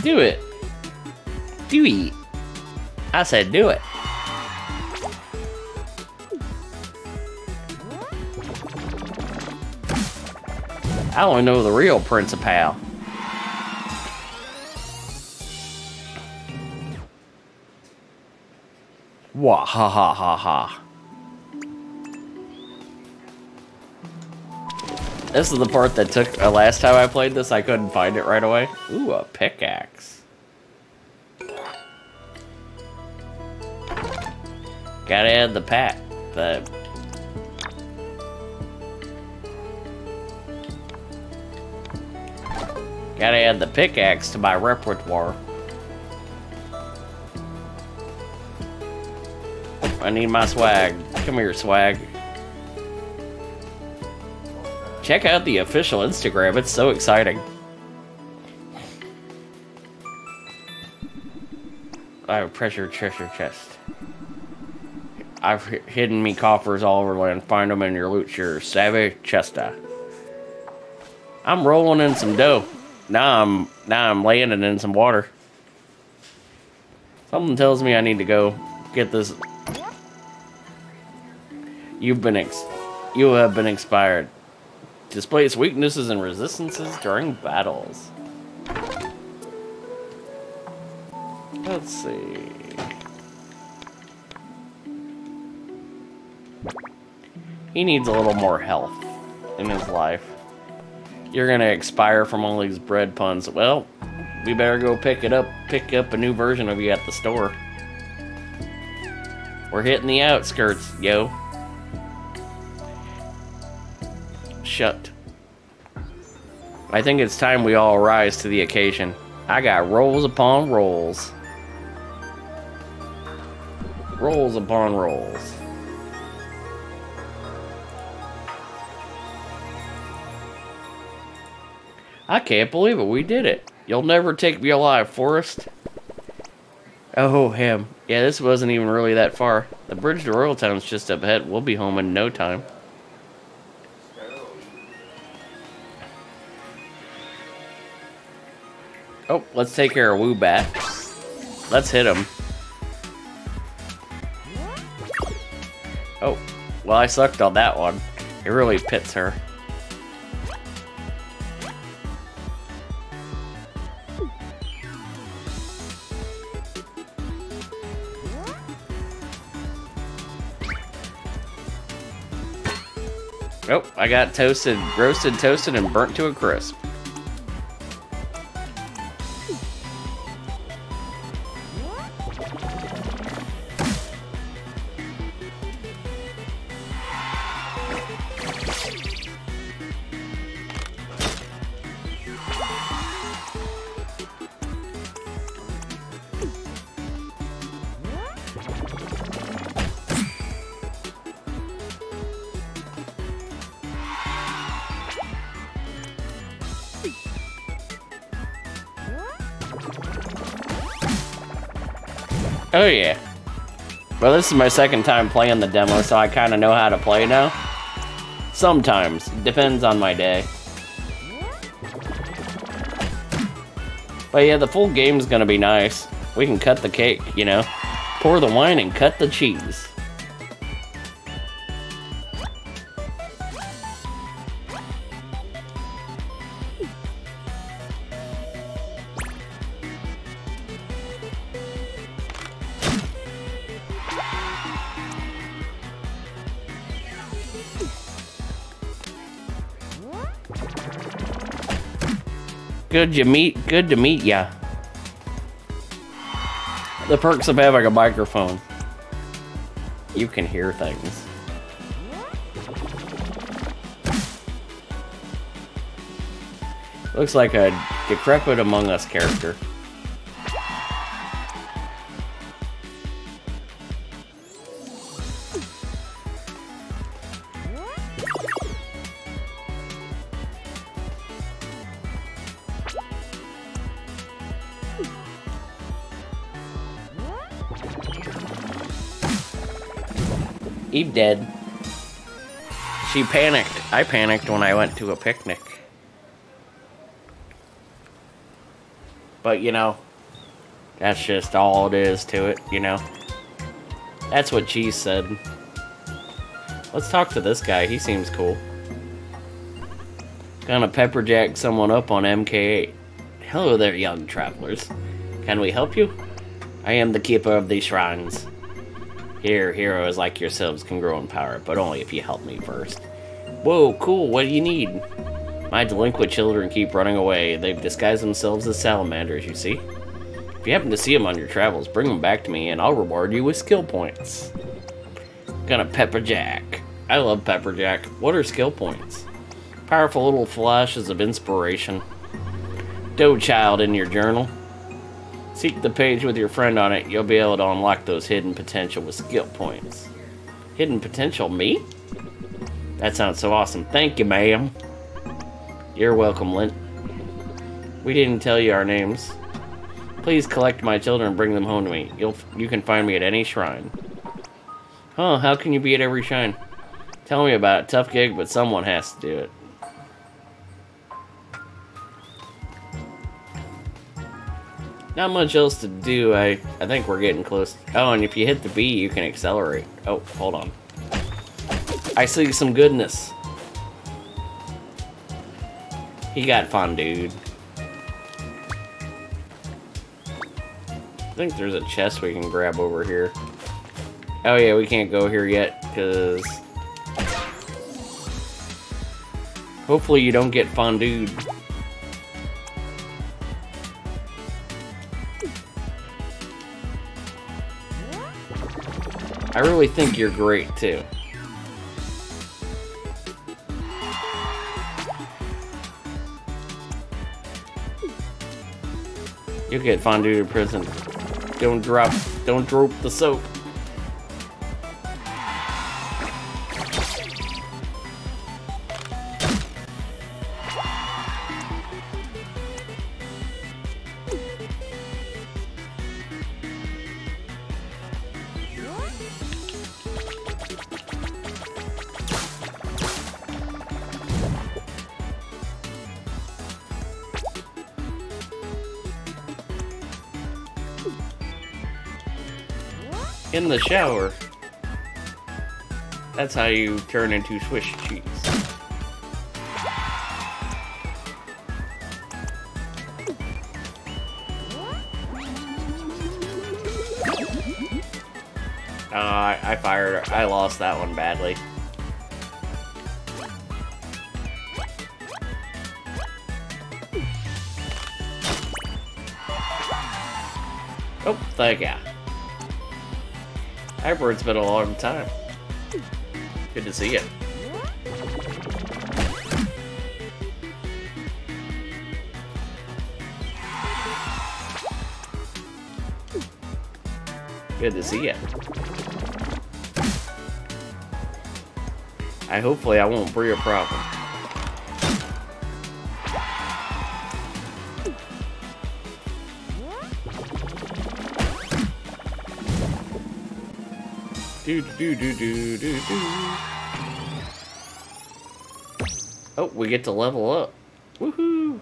Do it. Do it. I said do it. I only know the real principal. Wah ha ha ha ha. This is the part that took uh, last time I played this, I couldn't find it right away. Ooh, a pickaxe. Gotta add the pack. The... Gotta add the pickaxe to my repertoire. I need my swag. Come here, swag. Check out the official Instagram. It's so exciting. I have pressure treasure chest. I've hidden me coffers all over land. Find them in your loot, sure. Savvy Chesta. I'm rolling in some dough. Now I'm, now I'm landing in some water. Something tells me I need to go get this... You've been ex- you have been expired. Displays weaknesses and resistances during battles. Let's see. He needs a little more health in his life. You're gonna expire from all these bread puns. Well, we better go pick it up, pick up a new version of you at the store. We're hitting the outskirts, yo. Shut. I think it's time we all rise to the occasion. I got rolls upon rolls. Rolls upon rolls. I can't believe it. We did it. You'll never take me alive, Forrest. Oh, him. Yeah, this wasn't even really that far. The bridge to Royal Town's just up ahead. We'll be home in no time. Oh, let's take care of Woobat. Let's hit him. Oh, well, I sucked on that one. It really pits her. Oh, I got toasted, roasted, toasted, and burnt to a crisp. Oh yeah. Well, this is my second time playing the demo, so I kind of know how to play now. Sometimes. Depends on my day. But yeah, the full game's gonna be nice. We can cut the cake, you know. Pour the wine and cut the cheese. Good to meet, good to meet ya. The perks of having a microphone. You can hear things. Looks like a decrepit Among Us character. Eve dead. She panicked. I panicked when I went to a picnic. But, you know, that's just all it is to it, you know? That's what G said. Let's talk to this guy. He seems cool. Gonna pepperjack someone up on M K eight. Hello there, young travelers. Can we help you? I am the keeper of the shrines. Here, heroes like yourselves can grow in power, but only if you help me first. Whoa, cool, what do you need? My delinquent children keep running away. They've disguised themselves as salamanders, you see? If you happen to see them on your travels, bring them back to me, and I'll reward you with skill points. Gonna pepperjack. I love pepperjack. What are skill points? Powerful little flashes of inspiration. Doe child in your journal. Seek the page with your friend on it. You'll be able to unlock those hidden potential with skill points. Hidden potential, me? That sounds so awesome. Thank you, ma'am. You're welcome, Lint. We didn't tell you our names. Please collect my children and bring them home to me. You'll, you can find me at any shrine. Huh, how can you be at every shrine? Tell me about it. Tough gig, but someone has to do it. Not much else to do. I, I think we're getting close. Oh, and if you hit the B, you can accelerate. Oh, hold on. I see some goodness. He got fondued. I think there's a chest we can grab over here. Oh yeah, we can't go here yet, because... hopefully you don't get fondued. I really think you're great, too. You'll get fondue to prison. Don't drop, don't droop the soap. In the shower. That's how you turn into Swiss cheese. Uh, I, I fired her. I lost that one badly. Oh, thank ya. It's been a long time. Good to see you. Good to see you. I hopefully I won't be a problem. Do, do, do, do, do, do. Oh, we get to level up. Woohoo!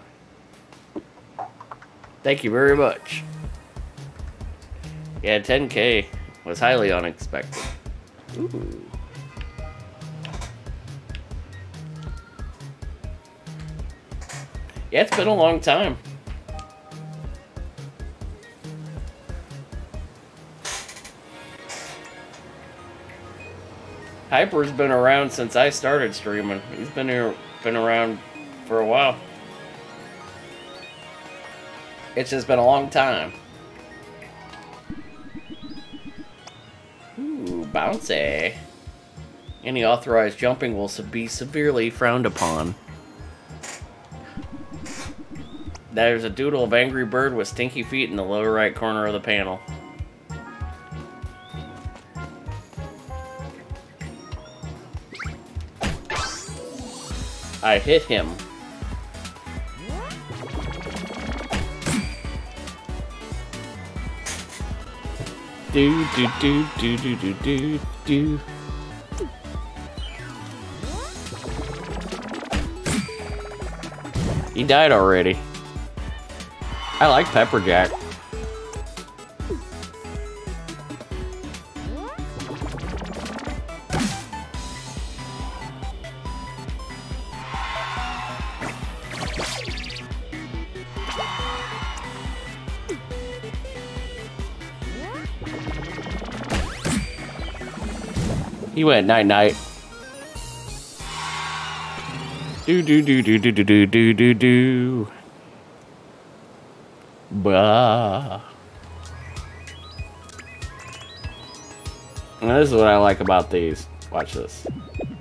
Thank you very much. Yeah, ten K was highly unexpected. Ooh. Yeah, it's been a long time. Hyper's been around since I started streaming. He's been here, been around for a while. It's just been a long time. Ooh, bouncy. Any authorized jumping will be severely frowned upon. There's a doodle of Angry Bird with stinky feet in the lower right corner of the panel. I hit him. Do do do do do do do do. He died already. I like pepperjack. He went night night. Do do do do do do do do do do. Bah. Now this is what I like about these. Watch this.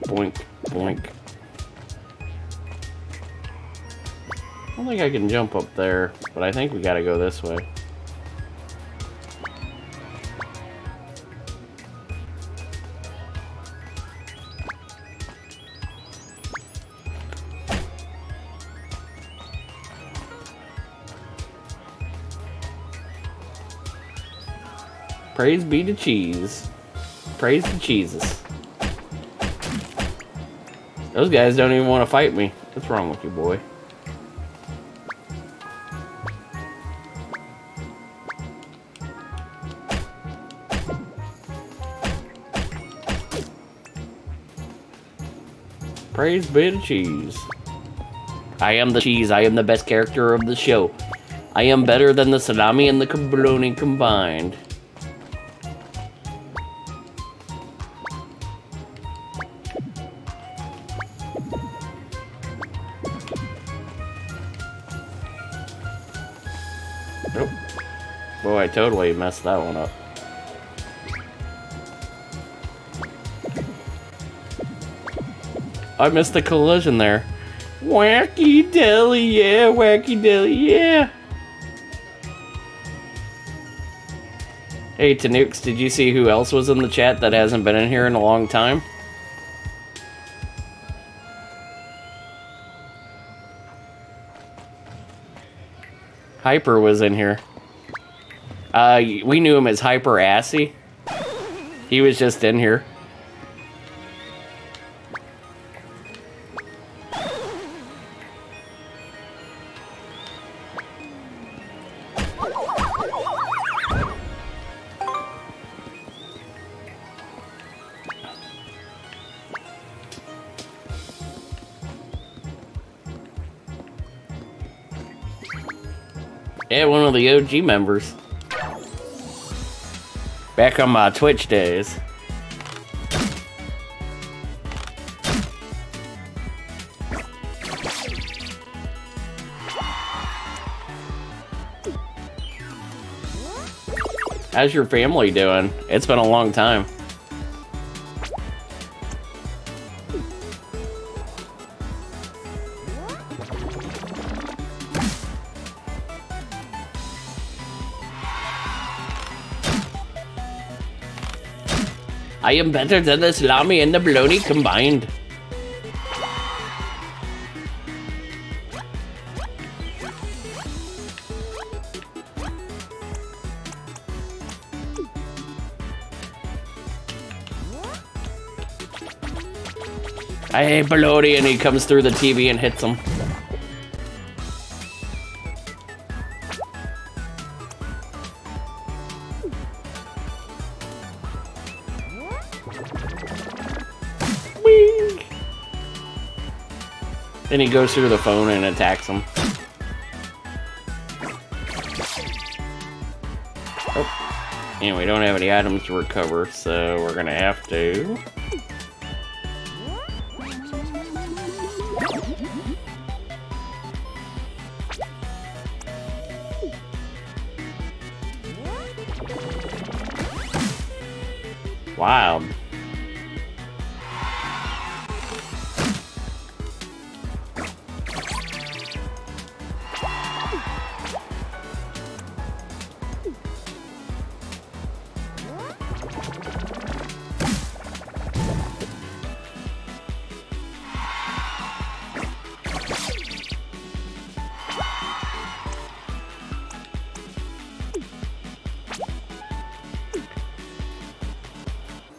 Boink, boink. I don't think I can jump up there, but I think we gotta go this way. Praise be to cheese. Praise to Jesus. Those guys don't even want to fight me. What's wrong with you, boy? Praise be to cheese. I am the cheese. I am the best character of the show. I am better than the salami and the cabroni combined. I totally messed that one up. I missed the collision there. Wacky dilly, yeah, wacky dilly, yeah. Hey, Tanukes, did you see who else was in the chat that hasn't been in here in a long time? Hyper was in here. Uh, we knew him as Hyper Assy. He was just in here. Yeah, one of the O G members. Back on my Twitch days. How's your family doing? It's been a long time. I am better than the salami and the bologna combined. I hate bologna, and he comes through the T V and hits him. Then he goes through the phone and attacks him. Oh. And we don't have any items to recover, so we're gonna have to... Wild.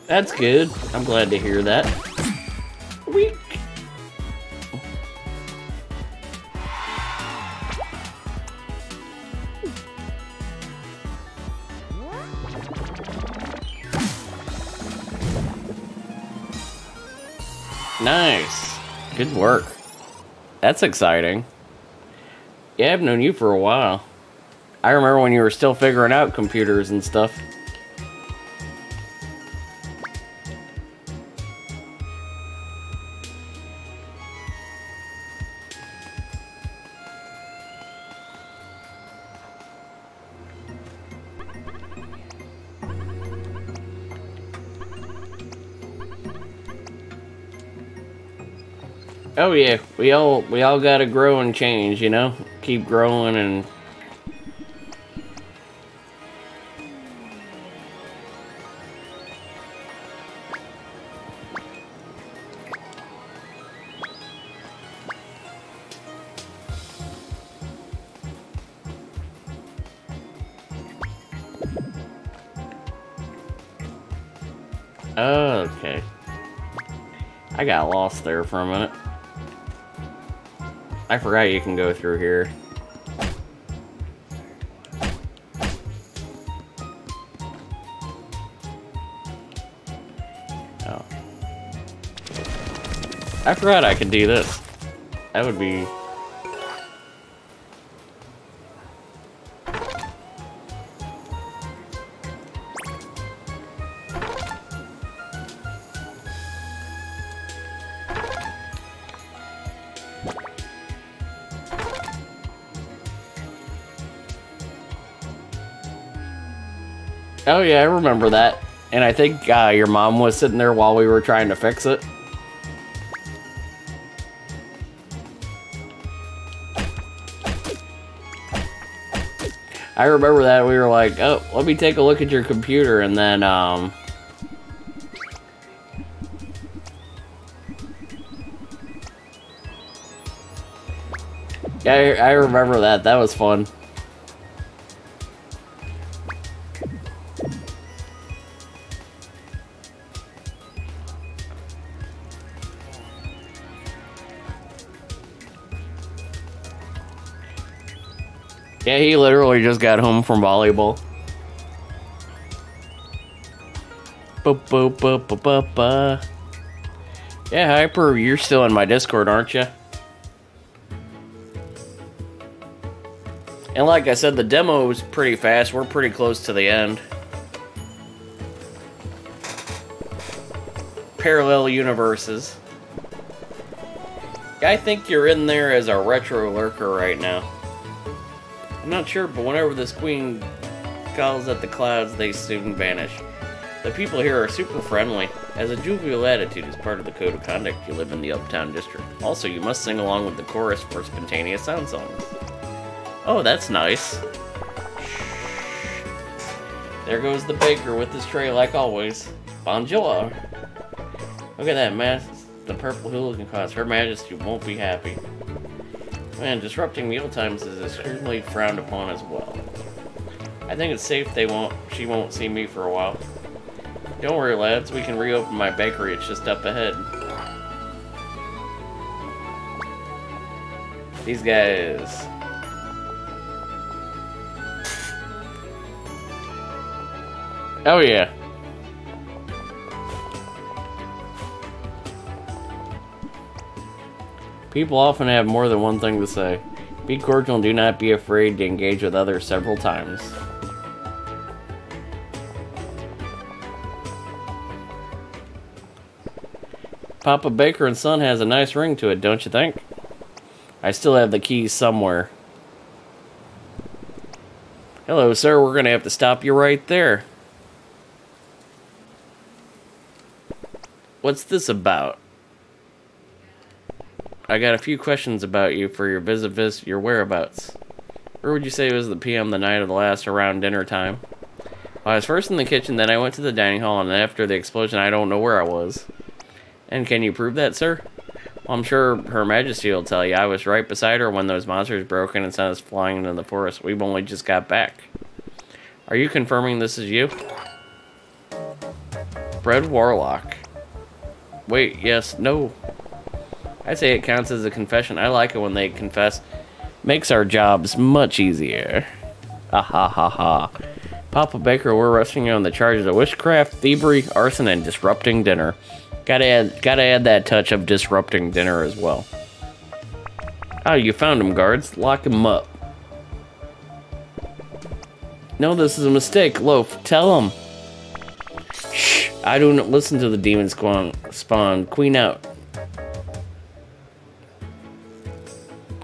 That's good. I'm glad to hear that. Weak. Nice. Good work. That's exciting. Yeah, I've known you for a while. I remember when you were still figuring out computers and stuff. Oh yeah, we all we all gotta grow and change, you know? Keep growing and oh, okay. I got lost there for a minute. I forgot you can go through here. Oh. I forgot I could do this. That would be... Oh yeah, I remember that. And I think uh, your mom was sitting there while we were trying to fix it. I remember that we were like, oh, let me take a look at your computer, and then um yeah, I, I remember that. That was fun. Yeah, he literally just got home from volleyball. Ba -ba -ba -ba -ba -ba. Yeah, Hyper, you're still in my Discord, aren't you? And like I said, the demo was pretty fast. We're pretty close to the end. Parallel universes. I think you're in there as a retro lurker right now. I'm not sure, but whenever this queen calls at the clouds, they soon vanish. The people here are super friendly, as a jovial attitude is part of the code of conduct. You live in the Uptown District. Also, you must sing along with the chorus for spontaneous sound songs. Oh, that's nice. There goes the baker with his tray like always. Bonjour. Look at that, man. The purple hooligan cause. Her Majesty won't be happy. Man, disrupting meal times is extremely frowned upon as well. I think it's safe they won't. She won't see me for a while. Don't worry, lads. We can reopen my bakery. It's just up ahead. These guys. Oh yeah. People often have more than one thing to say. Be cordial and do not be afraid to engage with others several times. Papa Baker and Son has a nice ring to it, don't you think? I still have the keys somewhere. Hello, sir. We're going to have to stop you right there. What's this about? I got a few questions about you for your visit, visit your whereabouts. Where would you say was the P M the night of the last around dinner time? Well, I was first in the kitchen, then I went to the dining hall, and after the explosion, I don't know where I was. And can you prove that, sir? Well, I'm sure Her Majesty will tell you. I was right beside her when those monsters broke in and sent us flying into the forest. We've only just got back. Are you confirming this is you? Bread Warlock. Wait, yes, no. I say it counts as a confession. I like it when they confess. Makes our jobs much easier. Ah ha ha ha. Papa Baker, we're arresting you on the charges of witchcraft, thievery, arson, and disrupting dinner. Gotta add, gotta add that touch of disrupting dinner as well. Oh, you found him, guards. Lock him up. No, this is a mistake, Loaf. Tell him. Shh. I don't listen to the demon squan, spawn. Queen out.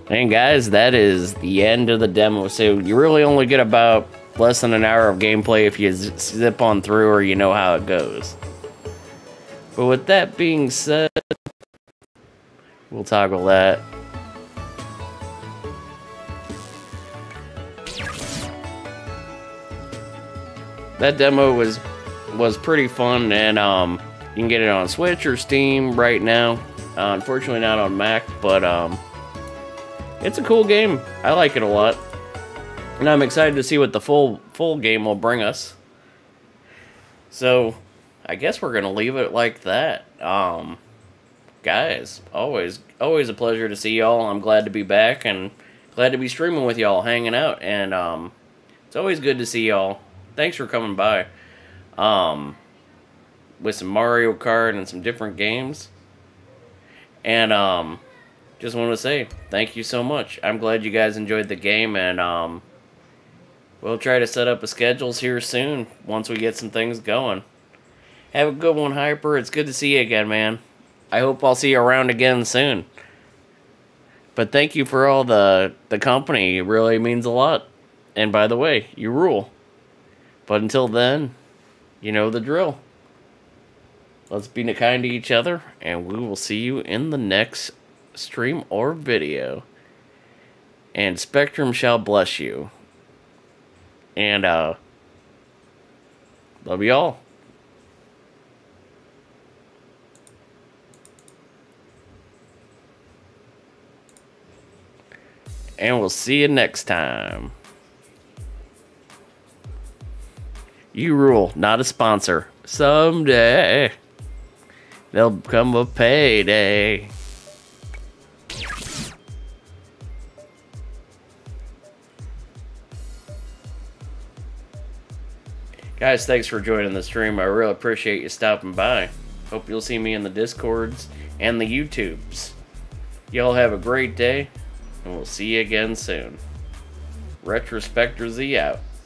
And guys, that is the end of the demo. So you really only get about less than an hour of gameplay if you zip on through or you know how it goes. But with that being said, we'll toggle that. That demo was was pretty fun, and um, you can get it on Switch or Steam right now. Uh, unfortunately, not on Mac, but um. It's a cool game. I like it a lot. And I'm excited to see what the full full game will bring us. So, I guess we're going to leave it like that. Um, guys, always always a pleasure to see y'all. I'm glad to be back and glad to be streaming with y'all, hanging out. And um, it's always good to see y'all. Thanks for coming by. Um, with some Mario Kart and some different games. And... um. Just want to say thank you so much. I'm glad you guys enjoyed the game, and um, we'll try to set up a schedules here soon once we get some things going. Have a good one, Hyper. It's good to see you again, man. I hope I'll see you around again soon. But thank you for all the, the company. It really means a lot. And by the way, you rule. But until then, you know the drill. Let's be kind to each other, and we will see you in the next episode. Stream or video, and Spectrum shall bless you, and uh love y'all. And we'll see you next time. You rule. Not a sponsor. Someday they'll become a payday. Guys, thanks for joining the stream. I really appreciate you stopping by. Hope you'll see me in the Discords and the YouTubes. Y'all have a great day, and we'll see you again soon. Retrospectre Z out.